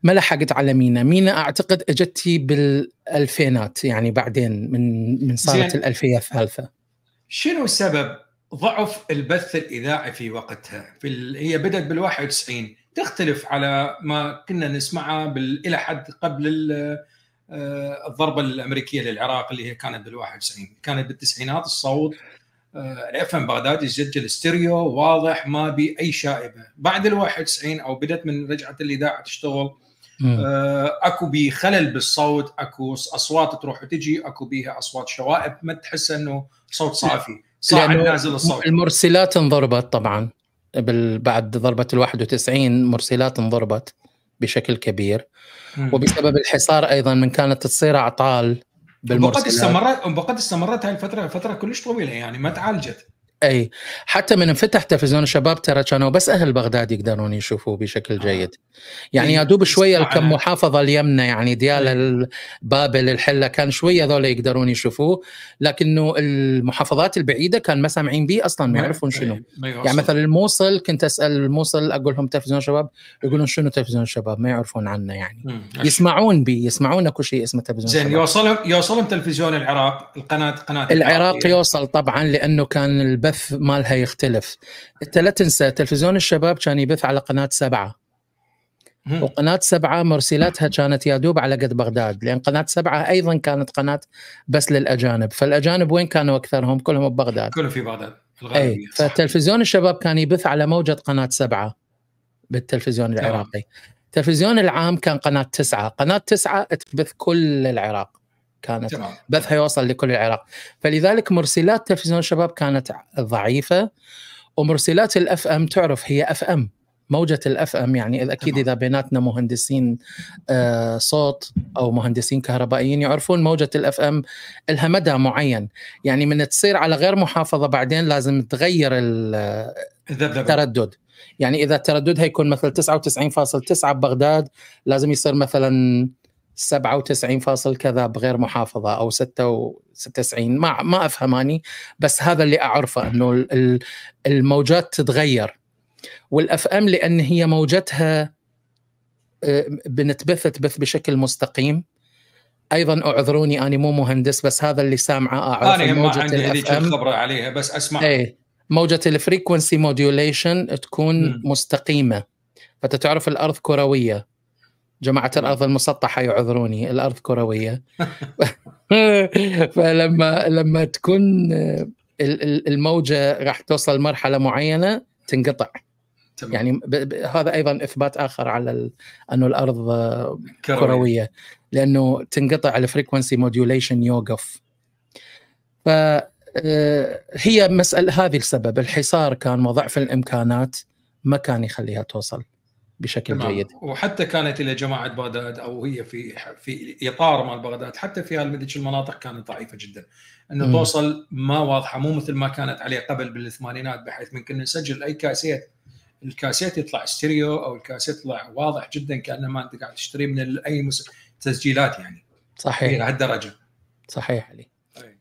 لحقت على مينا، مينا أعتقد أجتي بالألفينات يعني بعدين من من صارت الألفية الثالثة. شنو سبب ضعف البث الإذاعي في وقتها؟ في ال... هي بدأت بال واحد وتسعين تختلف على ما كنا نسمعها بال... إلى حد قبل الضربة الأمريكية للعراق اللي هي كانت بال واحد وتسعين، كانت بالتسعينات الصوت اف ام بغداد يسجل ستيريو واضح ما بأي شائبة. بعد ال واحد وتسعين أو بدأت من رجعت الإذاعة تشتغل أكو بي خلل بالصوت، أكو أصوات تروح وتجي، أكو بيها أصوات شوائب ما تحس أنه صوت صافي صاعد نازل الصوت. المرسلات انضربت طبعا بعد ضربة ال واحد وتسعين، مرسلات انضربت بشكل كبير وبسبب الحصار أيضا من كانت تصير أعطال بالمرسلات. استمرت وبقد استمرت هاي الفترة فترة كلش طويلة يعني ما تعالجت. أي حتى من انفتح تلفزيون الشباب ترى كانوا بس أهل بغداد يقدرون يشوفوه بشكل جيد، يعني يدوب شوية كم محافظة اليمنى يعني ديالى بابل الحلة كان شوية ذولا يقدرون يشوفوه، لكنه المحافظات البعيدة كان ما سامعين به أصلا ما يعرفون شنو. يعني مثلا الموصل كنت أسأل الموصل أقول لهم تلفزيون شباب يقولون شنو تلفزيون شباب ما يعرفون عنه، يعني يسمعون به يسمعون كل شيء اسمه تلفزيون شباب. زين يوصلهم يوصلهم تلفزيون العراق القناة قناة العراق يوصل طبعا لأنه كان البث مالها يختلف. انت لا تنسى تلفزيون الشباب كان يبث على قناة سبعة وقناة سبعة مرسلاتها كانت يادوب على قد بغداد، لأن قناة سبعة أيضا كانت قناة بس للأجانب، فالأجانب وين كانوا أكثرهم؟ كلهم ببغداد، كلهم في بغداد الغالبية. فتلفزيون الشباب كان يبث على موجة قناة سبعة بالتلفزيون العراقي. التلفزيون العام كان قناة تسعة، قناة تسعة تبث كل العراق، كانت بثها يوصل لكل العراق. فلذلك مرسلات تلفزيون الشباب كانت ضعيفة، ومرسلات الأف أم تعرف هي أف أم، موجة الأف أم يعني أكيد إذا بيناتنا مهندسين صوت أو مهندسين كهربائيين يعرفون موجة الأف أم لها مدى معين، يعني من تصير على غير محافظة بعدين لازم تغير التردد، يعني إذا التردد هيكون مثلا تسعة وتسعين فاصل تسعة ببغداد لازم يصير مثلا سبعة وتسعين فاصل كذا بغير محافظة أو ستة وتسعين، ما ما أفهماني، بس هذا اللي أعرفه أنه الموجات تتغير. والأف أم لأن هي موجتها بنتبث تبث بشكل مستقيم. أيضا أعذروني أنا مو مهندس، بس هذا اللي سامعه أعرف. أنا ما عندي هذيك الخبرة عليها، بس أسمع ايه موجة الفريكونسي موديوليشن تكون م. مستقيمة، فتتعرف الأرض كروية، جماعة الأرض المسطحة يعذروني، الأرض كروية. فلما لما تكون الموجة راح توصل مرحلة معينة تنقطع. تمام. يعني ب ب هذا أيضا إثبات آخر على أنه الأرض كروية. كروية لأنه تنقطع الفريكونسي موديوليشن يوقف. ف هي مسألة هذه السبب الحصار كان وضعف الإمكانات ما كان يخليها توصل بشكل تمام. جيد. وحتى كانت إلى جماعة بغداد أو هي في في إطار مال بغداد، حتى في هذيك المناطق كانت ضعيفة جدا، إنه م. توصل ما واضحة، مو مثل ما كانت عليه قبل بالثمانينات، بحيث ممكن نسجل أي كاسيت، الكاسيت يطلع ستيريو أو الكاسيت يطلع واضح جدا كأنما أنت قاعد تشتري من أي تسجيلات، يعني صحيح إلى هالدرجة. صحيح علي.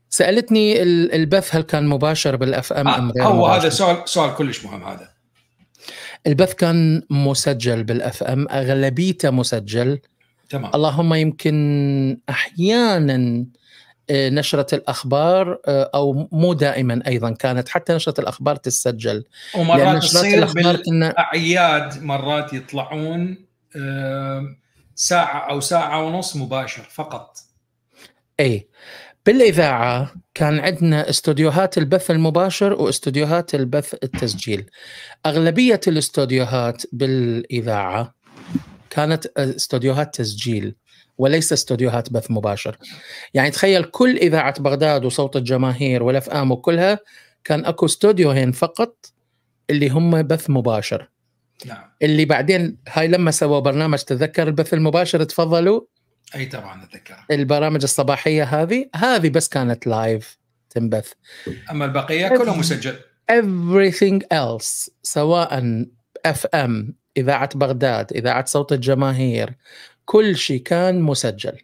سألتني البث هل كان مباشر بالأف أم أم غير مباشر؟ هذا سؤال سؤال كلش مهم هذا. البث كان مسجل بالأف أم، أغلبيته مسجل. تمام. اللهم يمكن أحيانا نشرة الأخبار أو مو دائما أيضا كانت حتى نشرة الأخبار تسجل. ومرات تصير بالأعياد إن... مرات يطلعون ساعة أو ساعة ونص مباشر فقط. أي بالإذاعة كان عندنا استوديوهات البث المباشر واستوديوهات البث التسجيل. أغلبية الاستوديوهات بالإذاعة كانت استوديوهات تسجيل وليس استوديوهات بث مباشر. يعني تخيل كل إذاعة بغداد وصوت الجماهير والأف أم وكلها كان أكو استوديوهين فقط اللي هم بث مباشر. نعم. اللي بعدين هاي لما سووا برنامج تذكر البث المباشر تفضلوا. أي طبعا أتذكر البرامج الصباحية هذه هذه بس كانت لايف تنبث، أما البقية كله مسجل. everything else سواء اف ام، إذاعة بغداد، إذاعة صوت الجماهير، كل شيء كان مسجل،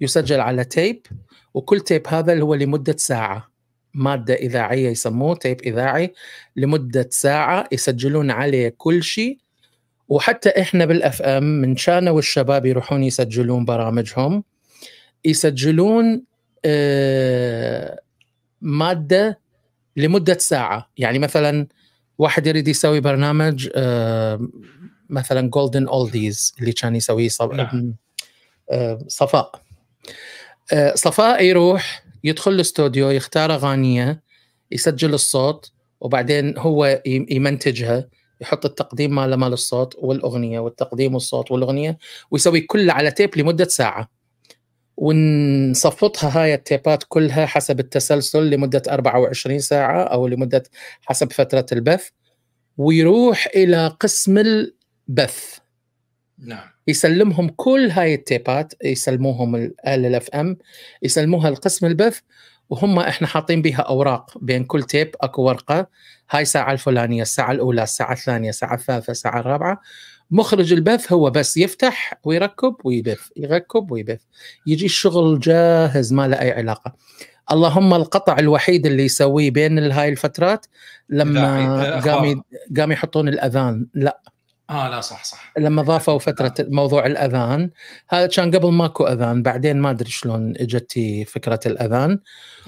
يسجل على تيب، وكل تيب هذا اللي هو لمدة ساعة، مادة إذاعية يسموه تيب إذاعي لمدة ساعة يسجلون عليه كل شيء. وحتى إحنا بالأف أم من شانوا الشباب يروحون يسجلون برامجهم، يسجلون آه مادة لمدة ساعة. يعني مثلا واحد يريد يسوي برنامج آه مثلا Golden Oldies اللي كان يسويه صفاء، آه صفاء يروح يدخل الاستوديو يختار أغانية يسجل الصوت وبعدين هو يمنتجها، يحط التقديم ماله مال الصوت والأغنية والتقديم والصوت والأغنية ويسوي كله على تيب لمدة ساعة، ونصفطها هاي التيبات كلها حسب التسلسل لمدة أربعة وعشرين ساعة أو لمدة حسب فترة البث، ويروح إلى قسم البث. نعم. يسلمهم كل هاي التيبات، يسلموهم الآلة الأف أم، يسلموها لقسم البث، وهم احنا حاطين بها اوراق، بين كل تيب اكو ورقه، هاي الساعه الفلانيه، الساعه الاولى، الساعه الثانيه، الساعه الثالثه، الساعه الرابعه. مخرج البث هو بس يفتح ويركب ويبث، يركب ويبث، يجي الشغل جاهز ما له اي علاقه. اللهم القطع الوحيد اللي يسويه بين هاي الفترات لما قام قام يحطون الاذان. لا اه لا صح صح، لما ضافوا فتره موضوع الاذان، هذا كان قبل ماكو اذان، بعدين ما ادري شلون اجتي فكره الاذان.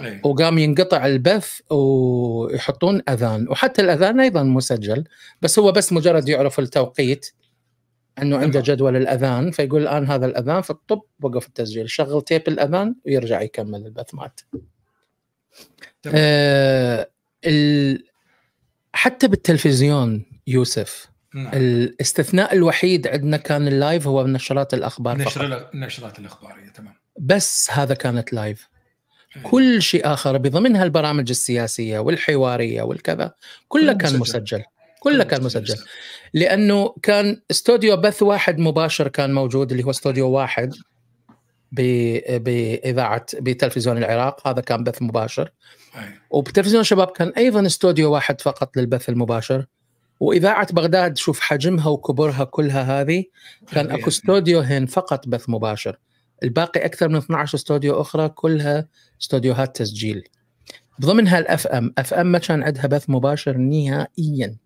أيه. وقام ينقطع البث ويحطون اذان، وحتى الاذان ايضا مسجل، بس هو بس مجرد يعرف التوقيت أنه عنده جدول الأذان، فيقول الآن هذا الأذان، فالطب وقف التسجيل، شغل تيب الأذان ويرجع يكمل البث مات. آه ال... حتى بالتلفزيون يوسف نعم. الاستثناء الوحيد عندنا كان اللايف هو نشرات الأخبار، نشر... نشرات الأخبارية تمام، بس هذا كانت لايف. كل شيء آخر بضمنها البرامج السياسية والحوارية والكذا كله كان مسجل، كله كان مسجل لأنه كان استوديو بث واحد مباشر كان موجود اللي هو استوديو واحد بإذاعة بتلفزيون العراق، هذا كان بث مباشر. وبتلفزيون الشباب كان أيضا استوديو واحد فقط للبث المباشر. وإذاعة بغداد شوف حجمها وكبرها كلها، هذه كان أكو استوديو هين فقط بث مباشر، الباقي أكثر من اثنا عشر استوديو أخرى كلها استوديوهات تسجيل. ضمنها الأف أم، أف أم ما كان عندها بث مباشر نهائيا،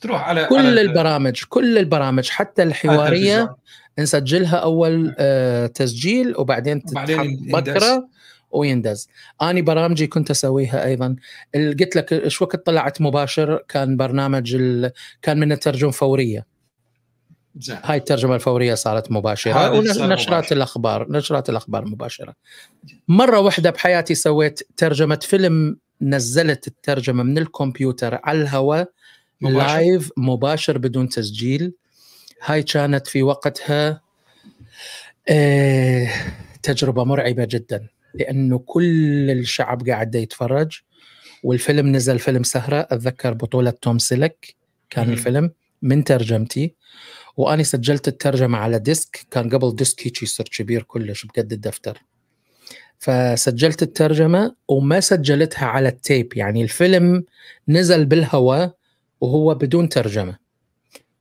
تروح على كل على البرامج، كل البرامج حتى الحوارية نسجلها أول آه تسجيل وبعدين بكرة ويندز. أنا برامجي كنت أسويها أيضا، قلت لك شو وقت طلعت مباشر كان برنامج ال... كان من الترجمة فورية، زي. هاي الترجمة الفورية صارت مباشرة، ونشرات الأخبار، نشرات الأخبار مباشرة. مرة واحدة بحياتي سويت ترجمة فيلم، نزلت الترجمة من الكمبيوتر على الهواء لايف مباشر بدون تسجيل. هاي كانت في وقتها آه تجربة مرعبة جدا، لأنه كل الشعب قاعد يتفرج. والفيلم نزل فيلم سهرة، أتذكر بطولة توم سيلك كان م- الفيلم من ترجمتي، وأنا سجلت الترجمة على ديسك، كان قبل ديسك هيك يصير كبير كلش بقد الدفتر، فسجلت الترجمة وما سجلتها على التيب، يعني الفيلم نزل بالهواء وهو بدون ترجمة،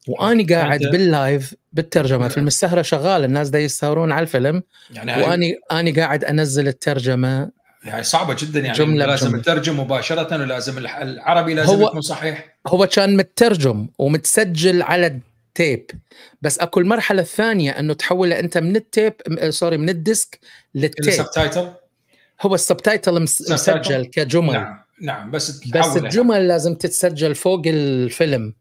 وأنا قاعد باللايف بالترجمة. فيلم السهرة شغال، الناس دا يسهرون على الفيلم، يعني وأنا أنا قاعد أنزل الترجمة. يعني صعبة جدا، يعني جملة لازم جملة. الترجم مباشرة، ولازم العربي لازم يكون صحيح. هو كان مترجم ومتسجل على تيب، بس اكو المرحله الثانيه انه تحوله انت من التيب سوري من الديسك للتيب. هو السبتايتل مسجل كجمل نعم نعم، بس بس الجمل لازم تتسجل فوق الفيلم.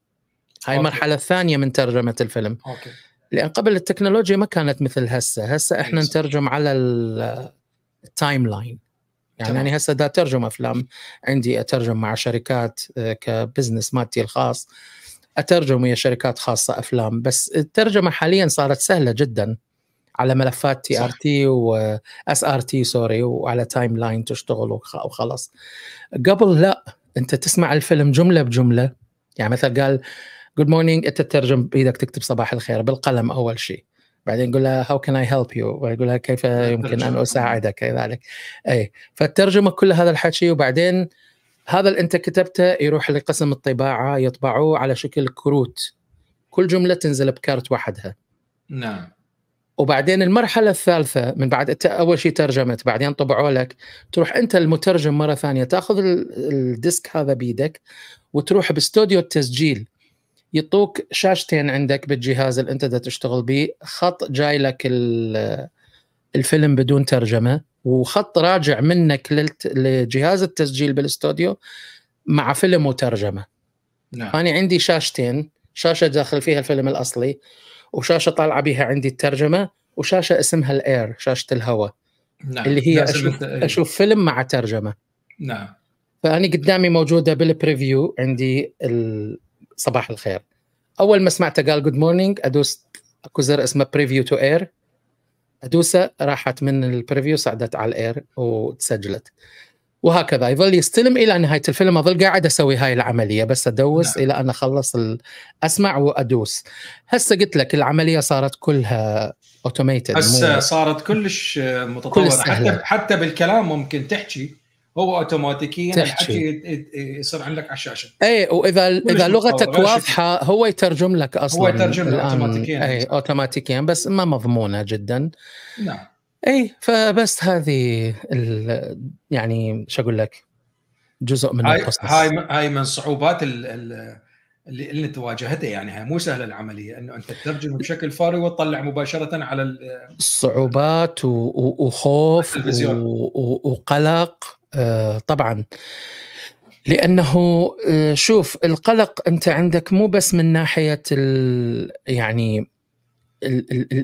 هاي المرحله الثانيه من ترجمه الفيلم. أوكي. لان قبل التكنولوجيا ما كانت مثل هسه، هسه احنا نترجم على التايم لاين، يعني انا يعني هسه دا ترجم افلام، عندي اترجم مع شركات كبزنس مالتي الخاص، أترجم ويا شركات خاصة أفلام، بس الترجمة حاليا صارت سهلة جدا على ملفات تي آر تي و اس آر تي سوري، وعلى تايم لاين تشتغل وخلاص. قبل لا، أنت تسمع الفيلم جملة بجملة، يعني مثلا قال good morning، أنت تترجم بإيدك تكتب صباح الخير بالقلم أول شيء، بعدين يقول لها how can I help you، ويقول لها كيف يمكن أن أساعدك كذلك. أي فالترجمة كل هذا الحكي، وبعدين هذا اللي أنت كتبته يروح لقسم الطباعة يطبعوه على شكل كروت، كل جملة تنزل بكارت وحدها. نعم. وبعدين المرحلة الثالثة من بعد أول شيء ترجمت، بعدين طبعوا لك، تروح أنت المترجم مرة ثانية تأخذ الديسك هذا بيدك وتروح باستوديو التسجيل، يطوك شاشتين عندك بالجهاز اللي أنت دا تشتغل به، خط جاي لك الفيلم بدون ترجمة، وخط راجع منك لجهاز التسجيل بالاستوديو مع فيلم وترجمة. نعم. أنا عندي شاشتين، شاشة داخل فيها الفيلم الأصلي، وشاشة طالعة بيها عندي الترجمة، وشاشة اسمها الأير، شاشة الهواء. نعم. اللي هي أشوف, أشوف فيلم مع ترجمة. نعم. فأنا قدامي موجودة بالبريفيو عندي صباح الخير، أول ما سمعته قال good morning، أدوس أكو زر اسمه preview to air، أدوسة راحت من البريفيو صعدت على الإير وتسجلت، وهكذا يظل يستلم إلى نهاية الفيلم. أظل قاعد أسوي هاي العملية، بس أدوس نعم. إلى أن أخلص أسمع وأدوس. هسه قلت لك العملية صارت كلها أوتوميتد، هسه صارت كلش متطورة، كل حتى, حتى بالكلام ممكن تحكي هو أوتوماتيكيا الحكي يصير عندك على الشاشة. أي وإذا إذا لغتك واضحة هو يترجم لك أصلاً، هو يترجم لك أوتوماتيكيا. أي أوتوماتيكيا، بس ما مضمونة جداً. نعم. أي فبس هذه يعني شو أقول لك جزء من القصص. هاي هاي من صعوبات ال ال اللي اللي تواجهتها، يعني هي مو سهلة العملية إنه أنت تترجم بشكل فوري وتطلع مباشرة على الصعوبات وخوف وقلق. آه طبعا، لأنه آه شوف القلق أنت عندك مو بس من ناحية يعني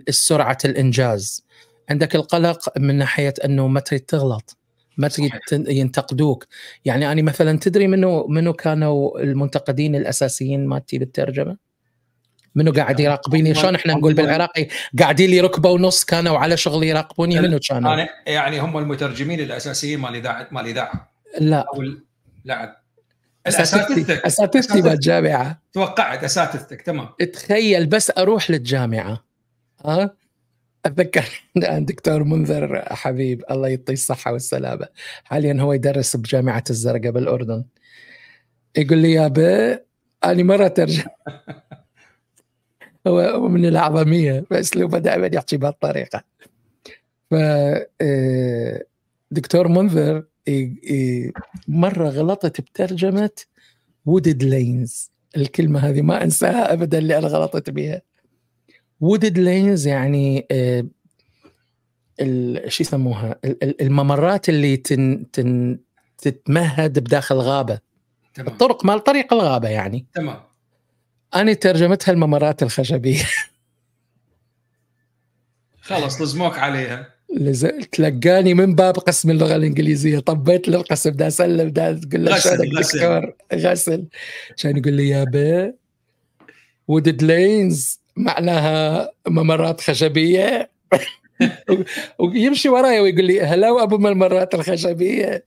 السرعة الإنجاز، عندك القلق من ناحية أنه ما تريد تغلط، ما تريد ينتقدوك. يعني أنا مثلا تدري منو منو كانوا المنتقدين الأساسيين مالتي بالترجمة؟ منو قاعد يراقبيني؟ شلون احنا نقول بالعراقي قاعدين لي ركبه ونص، كانوا على شغل يراقبوني. منو كانوا؟ أنا يعني هم المترجمين الأساسيين مال إذاعة مال إذاعة لا لا اساتذتك اساتذتي بالجامعه، توقعت اساتذتك تمام. تخيل بس اروح للجامعه، ها اتذكر الدكتور منذر حبيب الله يعطيه الصحه والسلامه، حاليا هو يدرس بجامعه الزرقاء بالاردن، يقول لي يابا انا مره ترجم هو من العظميه باسلوبه دائما يحكي بهالطريقه. ف دكتور منذر مرة غلطت بترجمة وودد لينز، الكلمة هذه ما أنساها أبدا اللي أنا غلطت بها. وودد لينز يعني شو يسموها، الممرات اللي تن تن تتمهد بداخل غابة، تمام. الطرق مال طريق الغابة يعني، تمام. أنا ترجمتها الممرات الخشبية خلاص لزموك عليها، تلقاني من باب قسم اللغه الانجليزيه طبيت للقسم، دا اسلم دا تقول له غسل غسل غسل، عشان يقول لي يابا وودد لينز معناها ممرات خشبيه ويمشي وراي ويقول لي هلا ابو الممرات الخشبيه.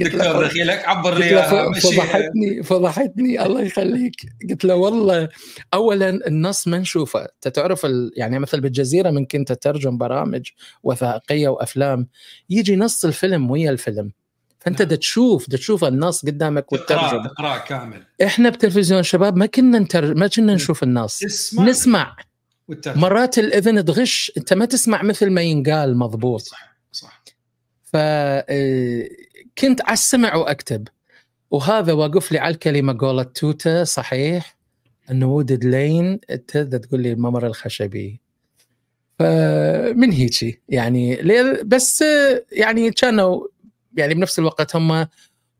قلت له دخيلك عبر لي، فضحتني فضحتني الله يخليك. قلت له والله اولا النص ما نشوفه، تعرف يعني مثل بالجزيره من كنت تترجم برامج وثائقيه وافلام يجي نص الفيلم ويا الفيلم، فانت دا تشوف دا تشوف النص قدامك وتترجم تقراه كامل. احنا بتلفزيون شباب ما كنا نترجم، ما كنا نشوف النص، اسمع. نسمع والترجم. مرات الاذن تغش، انت ما تسمع مثل ما ينقال مضبوط، صح صح. ف كنت على السمع واكتب، وهذا وقف لي على الكلمه قولة توتا صحيح انه وودد لين تقول لي الممر الخشبي. فمن هيجي يعني بس يعني كانوا يعني بنفس الوقت هم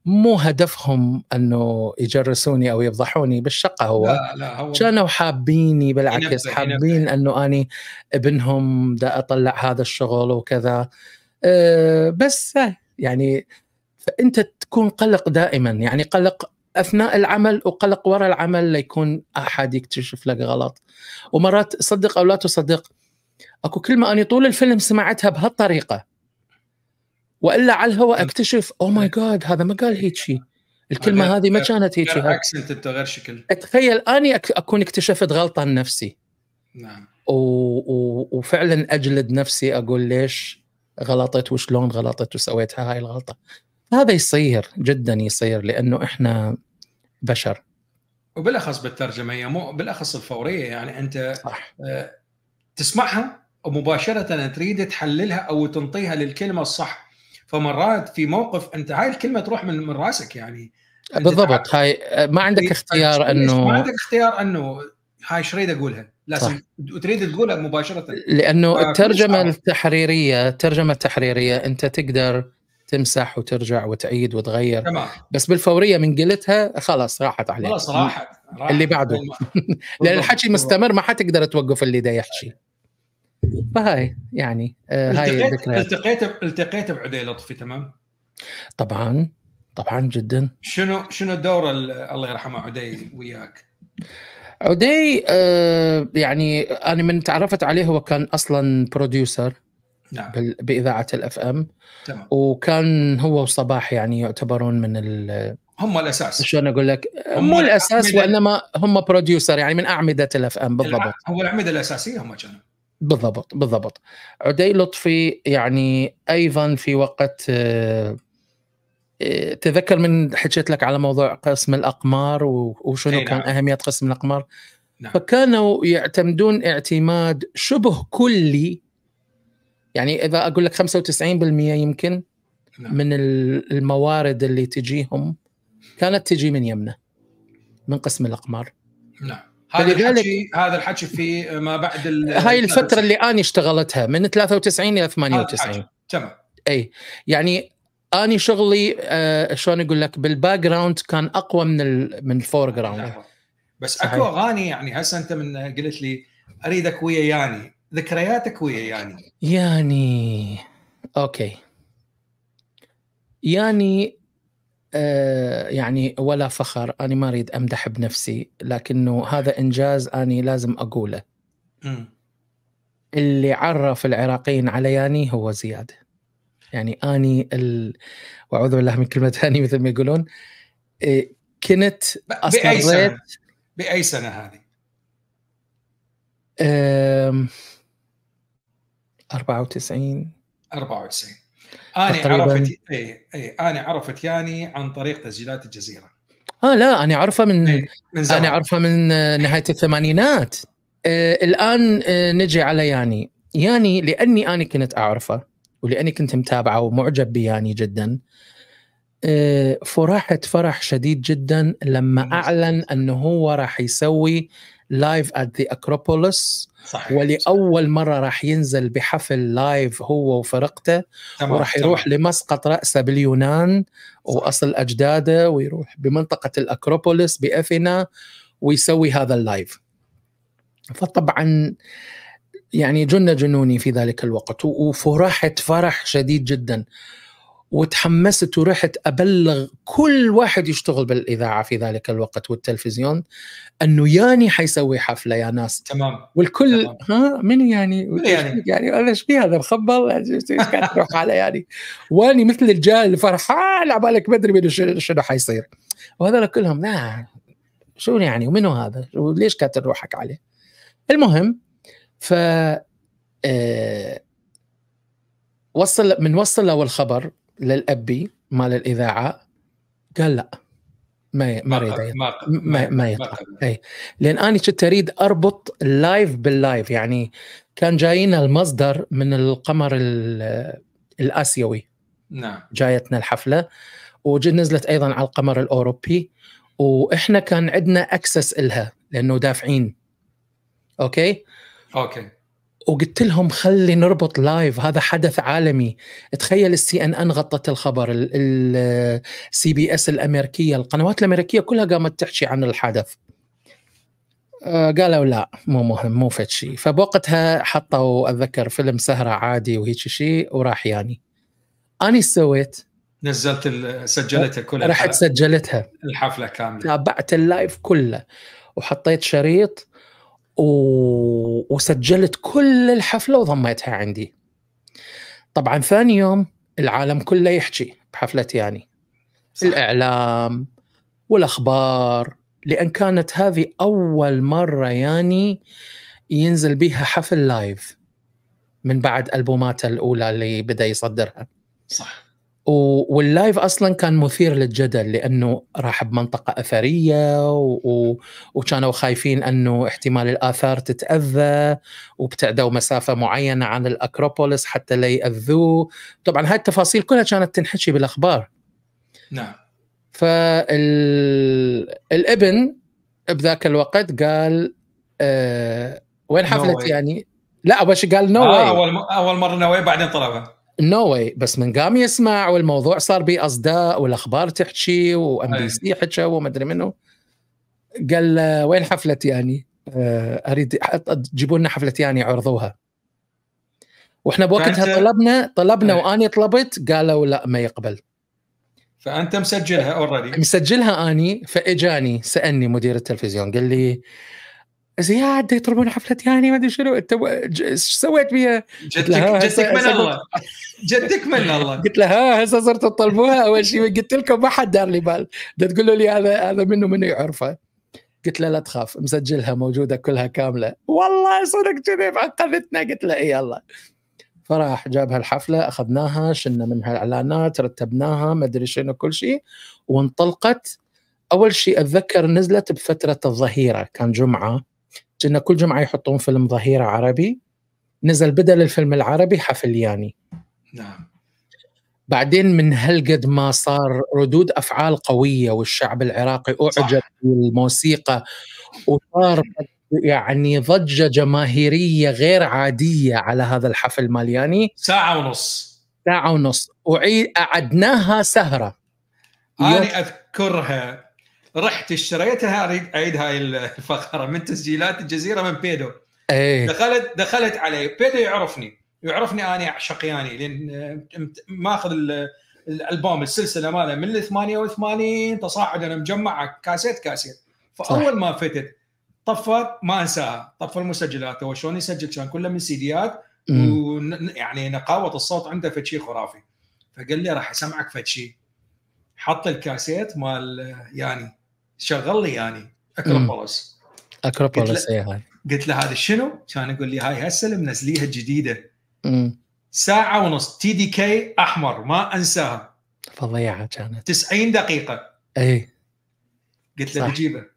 مو هدفهم انه يجرسوني او يفضحوني بالشقه، هو لا لا هو كانوا حابيني بالعكس، حابين انه اني ابنهم دا اطلع هذا الشغل وكذا. أه بس يعني فأنت تكون قلق دائما، يعني قلق أثناء العمل وقلق وراء العمل ليكون أحد يكتشف لك غلط. ومرات صدق أو لا تصدق أكو كلمة أنا طول الفيلم سمعتها بهالطريقة وإلا على الهواء أكتشف أوه ماي جاد هذا ما قال هيك شيء، الكلمة هذه ما كانت هيك شيء، غير شكل. أتخيل أني أكون اكتشفت غلطة لنفسي، نعم، وفعلا أجلد نفسي أقول ليش غلطت وشلون غلطت وسويتها هاي الغلطة. هذا يصير جدا، يصير لأنه إحنا بشر، وبالأخص بالترجمة هي مو بالأخص الفورية، يعني أنت صح. آه تسمعها ومباشرة تريد تحللها أو تنطيها للكلمة الصح، فمرات في موقف أنت هاي الكلمة تروح من من رأسك يعني بالضبط، هاي ما عندك اختيار، أنه ما عندك اختيار أنه هاي شو اريد أقولها، لازم تريد تقولها مباشرة، لأنه الترجمة التحريرية، الترجمة التحريرية أنت تقدر تمسح وترجع وتعيد وتغير، تمام. بس بالفوريه من قلتها خلاص راحت عليك، خلاص راحت اللي بعده لان الحكي مستمر ما حتقدر توقف اللي دا يحكي. فهاي يعني آه هاي الذكرى. التقيت التقيت بعدي لطفي، تمام طبعا طبعا جدا. شنو شنو الدور الله يرحمه عدي وياك؟ عدي آه يعني انا من تعرفت عليه هو كان اصلا بروديوسر، نعم، بإذاعة الأف أم، تمام. وكان هو وصباح يعني يعتبرون من ال هم الأساس، شلون أقول لك، مو الأساس وإنما هم بروديوسر يعني من أعمدة الأف أم بالضبط، هو الأعمدة الأساسية هم كانوا بالضبط بالضبط. عدي لطفي يعني أيضا في وقت تذكر من حكيت لك على موضوع قسم الأقمار وشنو كان أهمية قسم الأقمار، نعم. فكانوا يعتمدون اعتماد شبه كلي، يعني إذا أقول لك خمسة وتسعين بالمئة يمكن من الموارد اللي تجيهم كانت تجي من يمنه من قسم الأقمار. نعم. هذا الحكي هذا الحكي في ما بعد هاي الفترة اللي أنا اشتغلتها من ثلاثة وتسعين إلى ثمانية وتسعين، تمام. أي يعني أنا شغلي آه شلون أقول لك بالباك جراوند كان أقوى من من الفور جراوند. بس أكو أغاني يعني هسه أنت من قلت لي اريدك ويا ياني، ذكرياتك ويا ياني. ياني اوكي، ياني آه يعني ولا فخر، انا ما اريد امدح بنفسي، لكنه هذا انجاز انا لازم اقوله. م. اللي عرف العراقيين على ياني هو زياد. يعني اني ال... واعوذ بالله من كلمه ثاني مثل ما يقولون. إيه كنت اصريت باي سنه هذه؟ أم... أربعة وتسعين أربعة وتسعين. انا عرفت اي اي انا عرفت ياني عن طريق تسجيلات الجزيره. اه لا انا عرفها من, إيه. من انا عرفها من نهايه الثمانينات. آه الان آه نجي على ياني. ياني لاني انا كنت اعرفه ولأني كنت متابعة ومعجب بياني جدا، فرحت فرح شديد جدا لما أعلن أنه هو راح يسوي لايف at the Acropolis. صحيح. ولأول مرة راح ينزل بحفل لايف هو وفرقته، وراح يروح طبعا. لمسقط رأسه باليونان. صحيح. وأصل أجداده، ويروح بمنطقة الأكروبوليس بأثينا ويسوي هذا اللايف. فطبعا يعني جنة جنوني في ذلك الوقت، وفرحت فرح شديد جدا وتحمست ورحت أبلغ كل واحد يشتغل بالإذاعة في ذلك الوقت والتلفزيون أنه ياني حيسوي حفلة يا ناس. تمام. والكل تمام. ها من يعني يعني يعني أنا شبيه هذا مخبل إيش قاعد تروح على يعني. واني مثل الجال اللي فرحان على بالك بدري من شنو حيصير، وهذول كلهم لا شو يعني ومنو هذا وليش قاعد تروحك عليه. المهم ف وصل من وصل له الخبر للأبي مال الإذاعة، قال لا ما ما يطلع ما ما يطلع. اي لان انا كنت اريد اربط اللايف باللايف. يعني كان جاينا المصدر من القمر الآسيوي. نعم. جايتنا الحفلة ونزلت ايضا على القمر الأوروبي، واحنا كان عندنا اكسس لها لانه دافعين. اوكي اوكي. وقلت لهم خلي نربط لايف، هذا حدث عالمي. تخيل السي ان ان غطت الخبر، السي بي اس الامريكيه، القنوات الامريكيه كلها قامت تحكي عن الحدث. آه قالوا لا مو مهم مو فد شيء. فبوقتها حطوا اتذكر فيلم سهره عادي وهيك شيء، وراح ياني. اني سويت نزلت سجلتها كلها، رحت سجلتها الحفله كامله، تابعت اللايف كله وحطيت شريط و... وسجلت كل الحفلة وضميتها عندي. طبعا ثاني يوم العالم كله يحكي بحفلة ياني. صح. الإعلام والأخبار، لأن كانت هذه أول مرة ياني ينزل بيها حفل لايف من بعد ألبوماته الأولى اللي بدأ يصدرها. صح. و... واللايف أصلا كان مثير للجدل لأنه راح بمنطقة أثرية و... و... وكانوا خايفين أنه احتمال الآثار تتأذى، وابتعدوا مسافة معينة عن الأكروبوليس حتى لا يأذوه. طبعا هاي التفاصيل كلها كانت تنحكي بالأخبار. نعم. فالابن فال... بذاك الوقت قال أه... وين حفلت no يعني؟ لا أول شيء قال نو no آه أول, م... أول مرة نو no واي، بعدين طلبها نو واي. بس من قام يسمع والموضوع صار بيه اصداء والاخبار تحكي وام بي سي حكى وما ادري منه، قال وين حفله ياني؟ اريد تجيبوا لنا حفله ياني عرضوها. واحنا بوقتها طلبنا طلبنا أي. واني طلبت، قالوا لا ما يقبل. فانت مسجلها اوريدي؟ مسجلها اني. فاجاني سالني مدير التلفزيون قال لي زياد يطلبون حفلة ياني ما ادري شنو انت ايش سويت بيها؟ جدك جدك من الله، جدك من الله. قلت له ها هسه صرتوا تطلبوها؟ اول شيء قلت لكم ما حد دار لي بال، تقولوا لي هذا هذا منه منه يعرفه. قلت له لا تخاف مسجلها موجوده كلها كامله. والله صدق كذب عقدتنا. قلت له يلا. فراح جابها الحفله، اخذناها شلنا منها اعلانات، رتبناها ما ادري شنو كل شيء، وانطلقت. اول شيء اتذكر نزلت بفتره الظهيره، كان جمعه، كنا كل جمعة يحطون فيلم ظهيرة عربي، نزل بدل الفيلم العربي حفل ياني. نعم. بعدين من هالقد ما صار ردود أفعال قوية، والشعب العراقي أعجب بالموسيقى، وصار يعني ضجة جماهيرية غير عادية على هذا الحفل مال ياني. ساعة ونص ساعة ونص وعدناها سهرة. أنا أذكرها رحت اشتريتها، اريد اعيد هاي الفقره من تسجيلات الجزيره من بيدو. أي. دخلت دخلت علي، بدا يعرفني يعرفني انا شقياني، لان ماخذ الالبوم السلسله ماله من ثمانية وثمانين تصاعد، انا مجمعه كاسيت كاسيت. فاول صح. ما فتت طفت ما انساها، طف المسجلات هو شلون يسجل، كان كله من سيديات، ويعني نقاوه الصوت عنده فشي خرافي. فقال لي راح اسمعك فشي، حط الكاسيت مال ياني، شغل لي ياني اكروبوليس. اكروبوليس اي هاي، قلت له هذا شنو؟ كان يقول لي هاي هسه منزليها الجديده، امم ساعه ونص تي دي كي احمر ما انساها، فظيعه كانت تسعين دقيقة. اي قلت له بجيبه.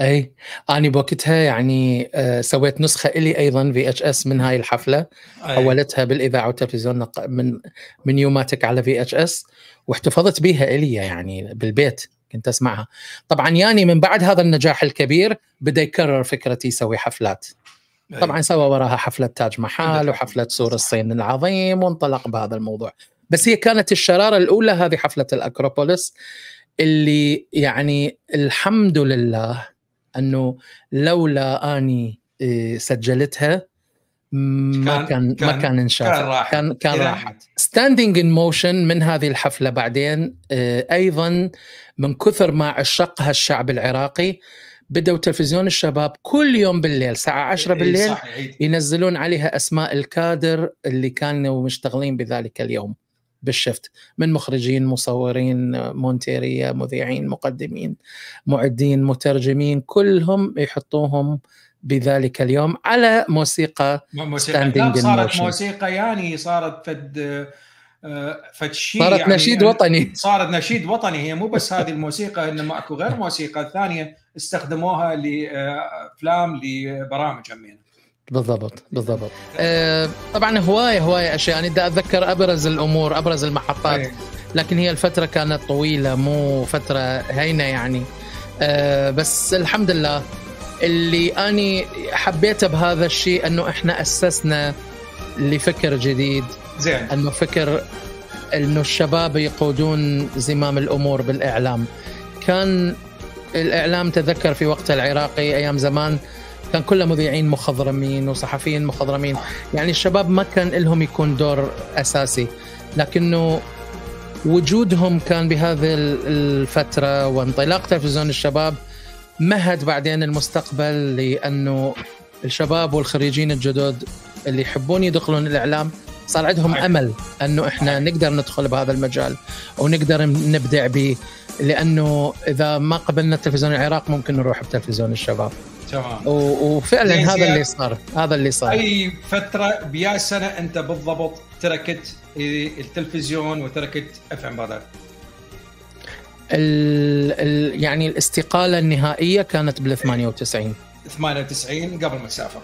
اي اني بوقتها يعني سويت نسخه الي ايضا في اتش اس من هاي الحفله، حولتها بالاذاعه والتلفزيون من من يوماتك على في اتش اس، واحتفظت بيها الي يعني بالبيت كنت اسمعها. طبعا ياني من بعد هذا النجاح الكبير بدا يكرر فكره يسوي حفلات. أي. طبعا سوى وراها حفله تاج محل وحفله سور الصين العظيم، وانطلق بهذا الموضوع. بس هي كانت الشراره الاولى هذه حفله الاكروبوليس، اللي يعني الحمد لله انه لولا اني سجلتها ما كان ما كان انشاف، كان كان راحت. ستاندينج ان موشن من هذه الحفله بعدين ايضا من كثر ما عشقها الشعب العراقي، بدأوا تلفزيون الشباب كل يوم بالليل الساعه عشرة بالليل ينزلون عليها اسماء الكادر اللي كانوا مشتغلين بذلك اليوم بالشفت، من مخرجين، مصورين، مونتيرية، مذيعين، مقدمين، معدين، مترجمين، كلهم يحطوهم بذلك اليوم على موسيقى ستاندينج. صارت موسيقى يعني صارت فد فد شيء، صارت يعني نشيد وطني، صارت نشيد وطني. هي مو بس هذه الموسيقى، انما اكو غير موسيقى ثانيه استخدموها لافلام لبرامج همين. بالضبط بالضبط. أه طبعا هوايه هوايه اشياء، يعني بدي اتذكر ابرز الامور ابرز المحطات. أيه. لكن هي الفتره كانت طويله، مو فتره هينه يعني. أه بس الحمد لله اللي اني حبيته بهذا الشيء انه احنا اسسنا لفكر جديد زين، انه فكر انه الشباب يقودون زمام الامور بالاعلام. كان الاعلام تذكر في وقت العراقي ايام زمان كان كله مذيعين مخضرمين وصحفيين مخضرمين، يعني الشباب ما كان لهم يكون دور أساسي، لكنه وجودهم كان بهذه الفترة. وانطلاق تلفزيون الشباب مهد بعدين المستقبل، لأنه الشباب والخريجين الجدد اللي يحبون يدخلون الإعلام صار عندهم أمل أنه إحنا نقدر ندخل بهذا المجال ونقدر نبدع به، لأنه إذا ما قبلنا التلفزيون العراق ممكن نروح بتلفزيون الشباب. تمام. وفعلا هذا اللي صار هذا اللي صار اي فتره بيا سنه انت بالضبط تركت التلفزيون وتركت اف ام بغداد؟ يعني الاستقاله النهائيه كانت بال ثمانية وتسعين ثمانية وتسعين قبل ما تسافر.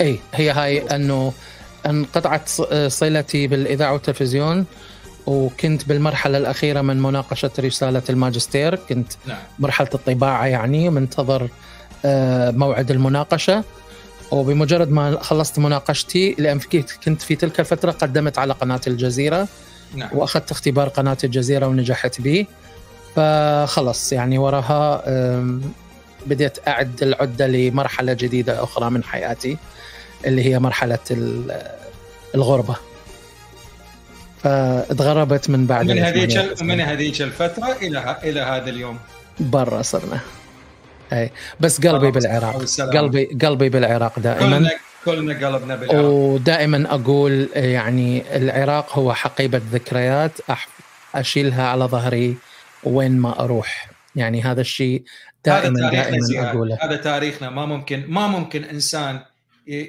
اي هي هاي انه انقطعت صلتي بالاذاعه والتلفزيون، وكنت بالمرحلة الأخيرة من مناقشة رسالة الماجستير، كنت نعم. مرحلة الطباعة يعني، منتظر موعد المناقشة. وبمجرد ما خلصت مناقشتي، لأن كنت في تلك الفترة قدمت على قناة الجزيرة نعم. وأخذت اختبار قناة الجزيرة ونجحت به، فخلص يعني وراها بديت أعد العدة لمرحلة جديدة أخرى من حياتي اللي هي مرحلة الغربة. فتغربت من بعد من هذيك من هذيك الفترة إلى إلى هذا اليوم برا صرنا. أي بس قلبي بالعراق، قلبي قلبي بالعراق دائما، كلنا كلنا قلبنا بالعراق. ودائما أقول يعني العراق هو حقيبة ذكريات أشيلها على ظهري وين ما أروح، يعني هذا الشيء دائما دائما أقوله. هذا تاريخنا، ما ممكن ما ممكن إنسان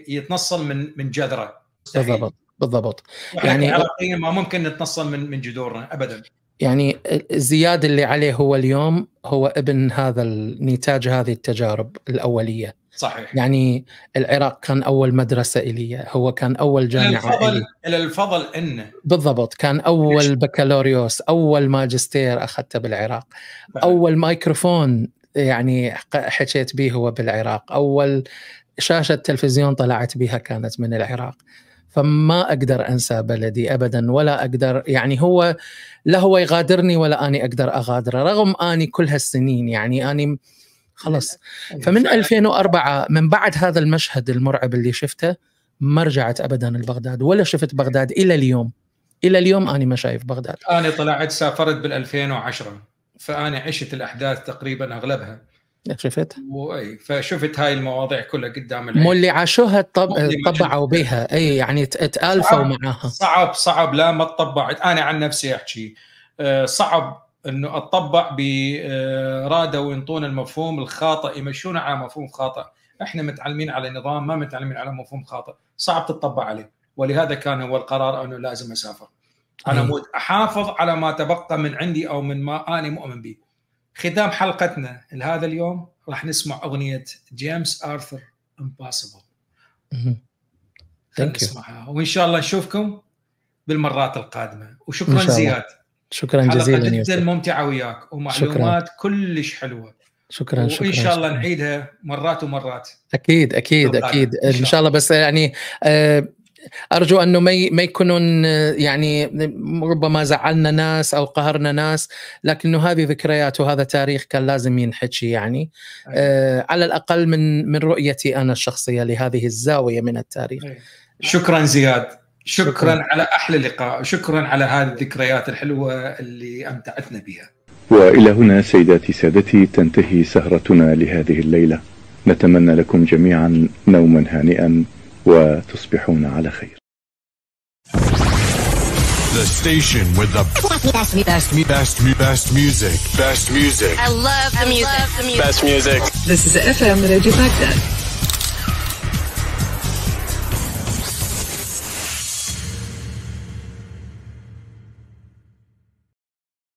يتنصل من من جذره. بالضبط بالضبط. يعني ما ممكن نتنصل من من جذورنا ابدا. يعني زياد اللي عليه هو اليوم هو ابن هذا النتاج، هذه التجارب الاوليه. صحيح. يعني العراق كان اول مدرسه الي، هو كان اول جامعه الفضل الى الفضل انه بالضبط كان اول بكالوريوس، اول ماجستير اخذته بالعراق، اول مايكروفون يعني حكيت به هو بالعراق، اول شاشه تلفزيون طلعت بها كانت من العراق. فما أقدر أنسى بلدي أبدا، ولا أقدر يعني هو لا هو يغادرني ولا أني أقدر أغادره، رغم أني كل هالسنين يعني أني خلص. فمن ألفين وأربعة من بعد هذا المشهد المرعب اللي شفته ما رجعت أبدا لبغداد، ولا شفت بغداد إلى اليوم. إلى اليوم أنا ما شايف بغداد. أنا طلعت سافرت بالألفين وعشرة، فأنا عشت الأحداث تقريبا أغلبها. شفت؟ وأي فشفت هاي المواضيع كلها قدام العين. مو اللي عاشوها طبعوا بها، أي يعني تألفوا معاها. صعب صعب لا ما تطبعت، أنا عن نفسي أحكي صعب إنه أتطبع بإرادة وينطونا المفهوم الخاطئ، يمشونا على مفهوم خاطئ. إحنا متعلمين على نظام، ما متعلمين على مفهوم خاطئ، صعب تتطبع عليه. ولهذا كان هو القرار أنه لازم أسافر. أنا مود أحافظ على ما تبقى من عندي أو من ما أنا مؤمن به. ختام حلقتنا لهذا اليوم راح نسمع أغنية جيمس آرثر Impossible. خلينا نسمعها وإن شاء الله نشوفكم بالمرات القادمة. وشكرا زياد، شكرا جزيلا، حلقة جدا ممتعة وياك ومعلومات كلش حلوة. شكرا شكرا، وان شاء الله نعيدها مرات ومرات. اكيد اكيد اكيد ان شاء, إن شاء الله. بس يعني ارجو انه ما يكونون يعني ربما زعلنا ناس او قهرنا ناس، لكنه هذه ذكريات وهذا تاريخ كان لازم ينحكي يعني. أيه. على الاقل من من رؤيتي انا الشخصية لهذه الزاوية من التاريخ. أيه. شكرا زياد، شكرا, شكرا على أحلى لقاء، شكرا على هذه الذكريات الحلوة اللي أمتعتنا بها. وإلى هنا سيداتي سادتي تنتهي سهرتنا لهذه الليلة. نتمنى لكم جميعا نوما هانئا وتصبحون على خير. The station with the best, best, best, best music, best music. I love the music. Best music. This is إف إم Radio Baghdad.